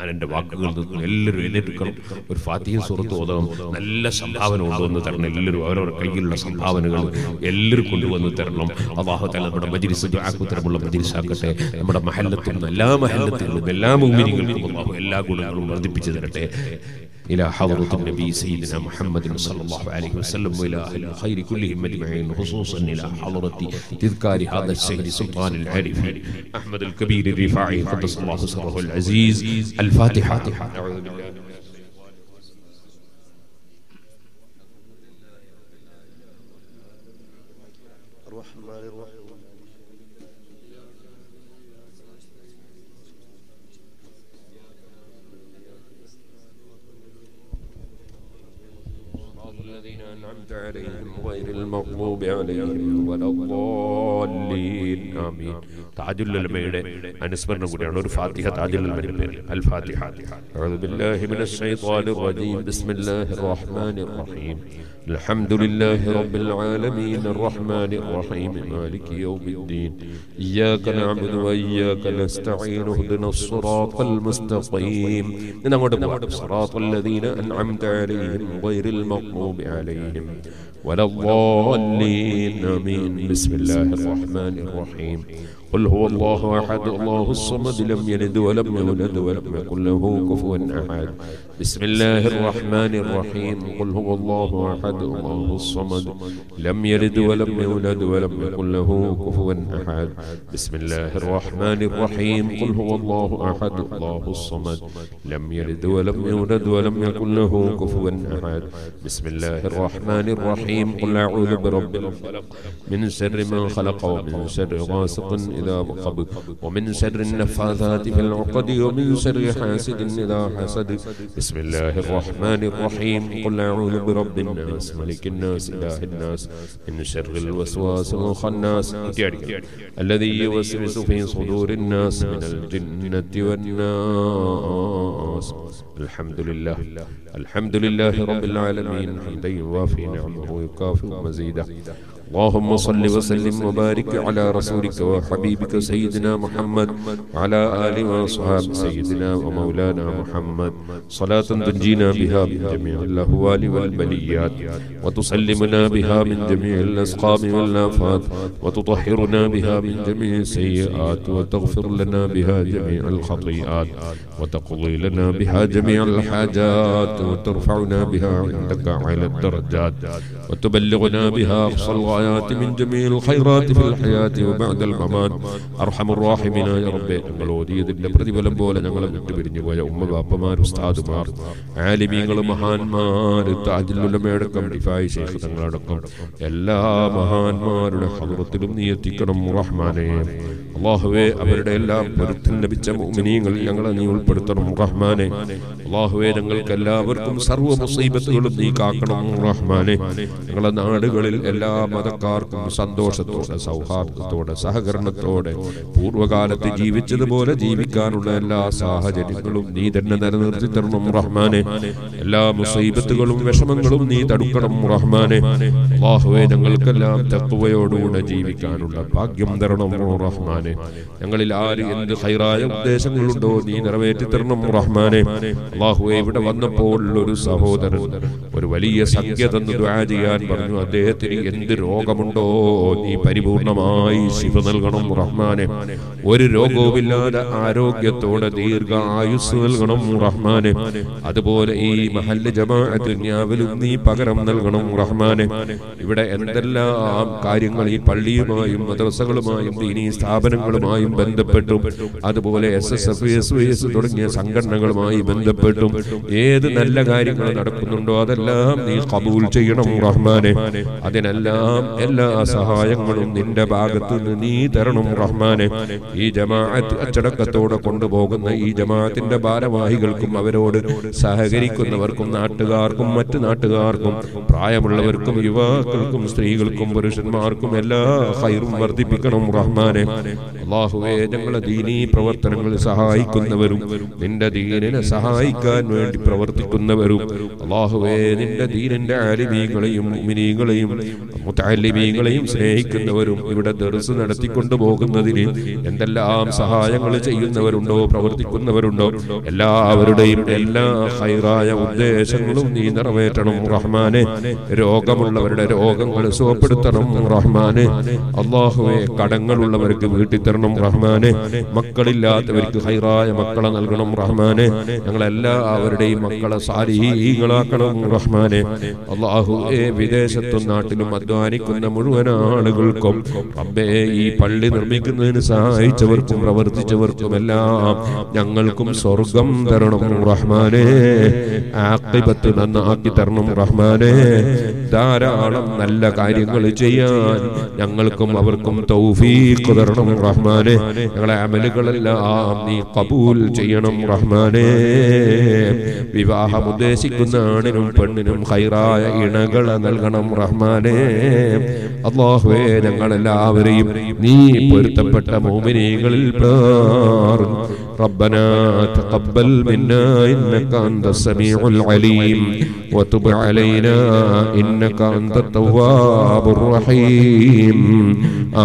ഞാൻ എൻ്റെ വാക്കുകൾ എല്ലാവരും എഴുന്നേൽക്കണം, ഒരു ഫാത്തിഹ സൂറത്ത് ഓതണം. നല്ല സംഭാവന കൊണ്ടുവന്ന് തരണം. എല്ലാവരും അവരവരുടെ കയ്യിലുള്ള സംഭാവനകൾ എല്ലാവരും കൊണ്ടുവന്ന് തരണം. അല്ലാഹു തആല നമ്മുടെ മജ്‌ലിസ് ദുആക്കുത്തരമുള്ള മജ്‌ലിസാക്കട്ടെ. നമ്മുടെ മഹല്ലത്തും എല്ലാ മഹല്ലത്തും എല്ലാ മുഅ്മിനീങ്ങൾക്കും അല്ലാഹു എല്ലാ ഗുണങ്ങളും വർദ്ധിപ്പിച്ചു തരട്ടെ. إلى حضرة النبي سيدنا محمد صلى الله عليه وسلم وإلى أهل الخير كلهم أجمعين، خصوصا إلى حضرة تذكار هذا السيد سلطان العارفين أحمد الكبير الرفاعي قدس الله سره العزيز. الفاتحة. أعوذ بالله من الشيطان. غير المغضوب عليهم ولا الضالين آمين. تعجل الميدة أنسمرنا قولنا الفاتحة. تعجل الميدة الفاتحة. أعوذ بالله من الشيطان الرجيم. بسم الله الرحمن الرحيم. الحمد لله رب العالمين الرحمن الرحيم مالك يوم الدين إياك نعبد وإياك نستعين اهدنا الصراط المستقيم صراط الذين أنعمت عليهم غير المغضوب عليهم ولا الضالين آمين. بسم الله الرحمن الرحيم. قل هو الله أحد الله الصمد لم يلد ولم يولد ولم يكن له كفوا أحد. بسم الله الرحمن الرحيم. قل هو الله أحد الله الصمد لم يلد ولم يولد ولم يكن له كفوا أحد. بسم الله الرحمن الرحيم. قل هو الله أحد الله الصمد لم يلد ولم يولد ولم يكن له كفوا أحد. بسم الله الرحمن الرحيم. قل أعوذ برب الفلق من شر ما خلق ومن شر غاسق إذا وقب ومن شر النفاثات في العقد ومن شر حاسد إذا حسد. بسم الله الرحمن الرحيم. قل أعوذ برب الناس ملك الناس إله الناس من شر الوسواس الخناس الذي يوسوس في صدور الناس من الجنة والناس. الحمد لله الحمد لله رب العالمين حمدا يوافي نعمه ويكافئ مزيده. اللهم صل وسلم وبارك على رسولك وحبيبك سيدنا محمد وعلى آله وصحبه سيدنا ومولانا محمد صلاة تنجينا بها من جميع الأهوال والبليات وتسلمنا بها من جميع الأسقام والآفات وتطهرنا بها من جميع السيئات وتغفر لنا بها جميع الخطيئات وتقضي لنا بها جميع الحاجات وترفعنا بها عندك على الدرجات وتبلغنا بها أقصى الطاعات من جميع الخيرات في الحياة وبعد الممات أرحم الراحمين يا رب نملودي ذبنا برد ولم بولا نملم نتبرني ويا أم بابا مار أستاذ مار عالمين المهان مار تعدل لما يركم رفاي شيخ تنغلقم إلا مهان مار حضرة الأمنية كرم رحمانه الله هو أبدا إلا برتن بجم مؤمنين الجنغل نيول برتن رحمانه الله هو جنغل كلا بركم سرو مصيبة يلبني كاكرم رحمانه جنغل നാടുകളിൽ എല്ലാ മതക്കാർക്കും സന്തോഷത്തോടെ സൗഹാർദ്ദത്തോടെ സഹകരണത്തോടെ പൂർവകാലത്തെ ജീവിച്ചതുപോലെ ജീവിക്കാനുള്ള എല്ലാ സാഹചര്യങ്ങളും നീ തന്നെ നിലനിർത്തി തരണം റഹ്മാനേ എല്ലാ മുസീബത്തുകളും വിഷമങ്ങളും നീ തടുക്കണം റഹ്മാനേ അല്ലാഹുവേ ഞങ്ങൾക്കെല്ലാം തഖ്വയോടുകൂടി ജീവിക്കാനുള്ള ഭാഗ്യം തരണം റഹ്മാനേ ഞങ്ങളിൽ ആര് എന്ത് ഖൈറായ ഉദ്ദേശങ്ങളുണ്ടോ നീ നിറവേറ്റി തരണം റഹ്മാനേ അല്ലാഹുവേ ഇവിടെ വന്നപ്പോൾ ഒരു സഹോദരൻ ഒരു വലിയ സംഖ്യ തന്ന് ദുആ ചെയ്യാൻ പറഞ്ഞു അദ്ദേഹത്തിന് എന്ത് രോഗമുണ്ടോ നീ പരിപൂർണമായി ശിഫ നൽകണം റഹ്മാനെ ഒരു രോഗവുമില്ലാതെ ആരോഗ്യത്തോടെ ദീർഘായുസ് നൽകണം റഹ്മാനെ അതുപോലെ ഈ മഹല്ല് ജമാഅത്ത് ദുനിയാവിലും നീ പകരം നൽകണം റഹ്മാനെ ഇവിടെ എന്തെല്ലാം കാര്യങ്ങൾ ഈ പള്ളിയുമായും മദ്രസകളുമായും ദീനീ സ്ഥാപനങ്ങളുമായും ബന്ധപ്പെട്ടും അതുപോലെ S S F S Y S തുടങ്ങിയ സംഘടനകളുമായി ബന്ധപ്പെട്ടും ഏത് നല്ല കാര്യങ്ങൾ നടക്കുന്നുണ്ടോ അതെല്ലാം നീ ഖബൂൽ ചെയ്യണം റഹ്മാനെ അതിനെല്ലാം എല്ലാ സഹായങ്ങളും നിന്റെ ഭാഗത്ത് നിന്ന് നീ തരണം റഹ്മാനെ ഈ ജമാഅത്ത് അച്ചടക്കത്തോടെ കൊണ്ടുപോകുന്ന ഈ ജമാഅത്തിന്റെ ഭാരവാഹികൾക്കും അവരോട് സഹകരിക്കുന്നവർക്കും നാട്ടുകാർക്കും മറ്റു നാട്ടുകാർക്കും പ്രായമുള്ളവർക്കും യുവാക്കൾക്കും സ്ത്രീകൾക്കും പുരുഷന്മാർക്കും എല്ലാ ഖൈറും വർദ്ധിപ്പിക്കണം റഹ്മാനെ അല്ലാഹുവേ ഞങ്ങളെ ദീനീ പ്രവർത്തനങ്ങളിൽ സഹായിക്കുന്നവരും നിന്റെ ദീനിനെ സഹായിക്കാൻ വേണ്ടി പ്രവർത്തിക്കുന്നവരും അല്ലാഹുവേ നിന്റെ ദീനിന്റെ ആലിമീങ്ങളെയും മുഅ്മിനീങ്ങളെയും മുതഅല്ലിമീങ്ങളെയും സ്നേഹിക്കുന്നവരും ഇവിടെ ദർസ് നടത്തിക്കൊണ്ടു പോകുന്നതിന് എന്തെല്ലാം സഹായങ്ങൾ ചെയ്യുന്നവരുണ്ടോ പ്രവർത്തിക്കുന്നവരുണ്ടോ എല്ലാവരുടെയും എല്ലാ ഖൈറായ ഉദ്ദേശങ്ങളും നീ നിറവേറ്റണം റഹ്മാനെ രോഗമുള്ളവരുടെ രോഗങ്ങൾ സുഖപ്പെടുത്തണം റഹ്മാനെ അല്ലാഹുവേ കടങ്ങളുള്ളവർക്ക് വീട്ടി തരണം റഹ്മാനെ മക്കളില്ലാത്തവർക്ക് ഖൈറായ മക്കളെ നൽകണം റഹ്മാനെ ഞങ്ങളെല്ലാവരുടെയും മക്കളെ സാലിഹീങ്ങളാക്കണം റഹ്മാനെ അല്ലാഹുവേ വിദേശത്തും നാട്ടിലും അധ്വാനിക്കുന്ന മുഴുവൻ ആളുകൾക്കും റബ്ബേ ഈ പള്ളി നിർമ്മിക്കുന്നതിന് സഹായിച്ചവർക്കും പ്രവർത്തിച്ചവർക്കും എല്ലാം ഞങ്ങൾക്കും സ്വർഗം തരണം റഹ്മാനേ ആഖിബത്ത് നന്നാക്കി തരണം റഹ്മാനേ ധാരാളം നല്ല കാര്യങ്ങൾ ചെയ്യാൻ ഞങ്ങൾക്കും അവർക്കും തൗഫീഖ് തരണം റഹ്മാനേ ഞങ്ങളെ അമലുകളെല്ലാം നീ ഖബൂൽ ചെയ്യണം റഹ്മാനേ വിവാഹം ഉദ്ദേശിക്കുന്ന ആണിനും പെണ്ണിനും ഖൈറായ ഇണകളെ നൽകണം റഹ്മാനേ അല്ലാഹുവേ ഞങ്ങളെല്ലാവരെയും നീ പൊരുത്തപ്പെട്ട മുഅ്മിനീങ്ങളിൽ പ്രാർത്ഥിക്കുന്നു ربنا تقبل منا إنك أنت السميع العليم وتب علينا إنك أنت التواب الرحيم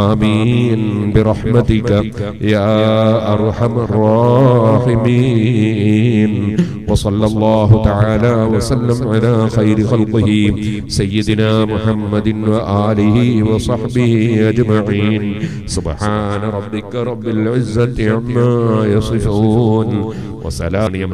آمين برحمتك يا أرحم الراحمين وصلى الله تعالى وسلم على خير خلقه سيدنا محمد وآله وصحبه أجمعين سبحان ربك رب العزة عما يصفون وسلام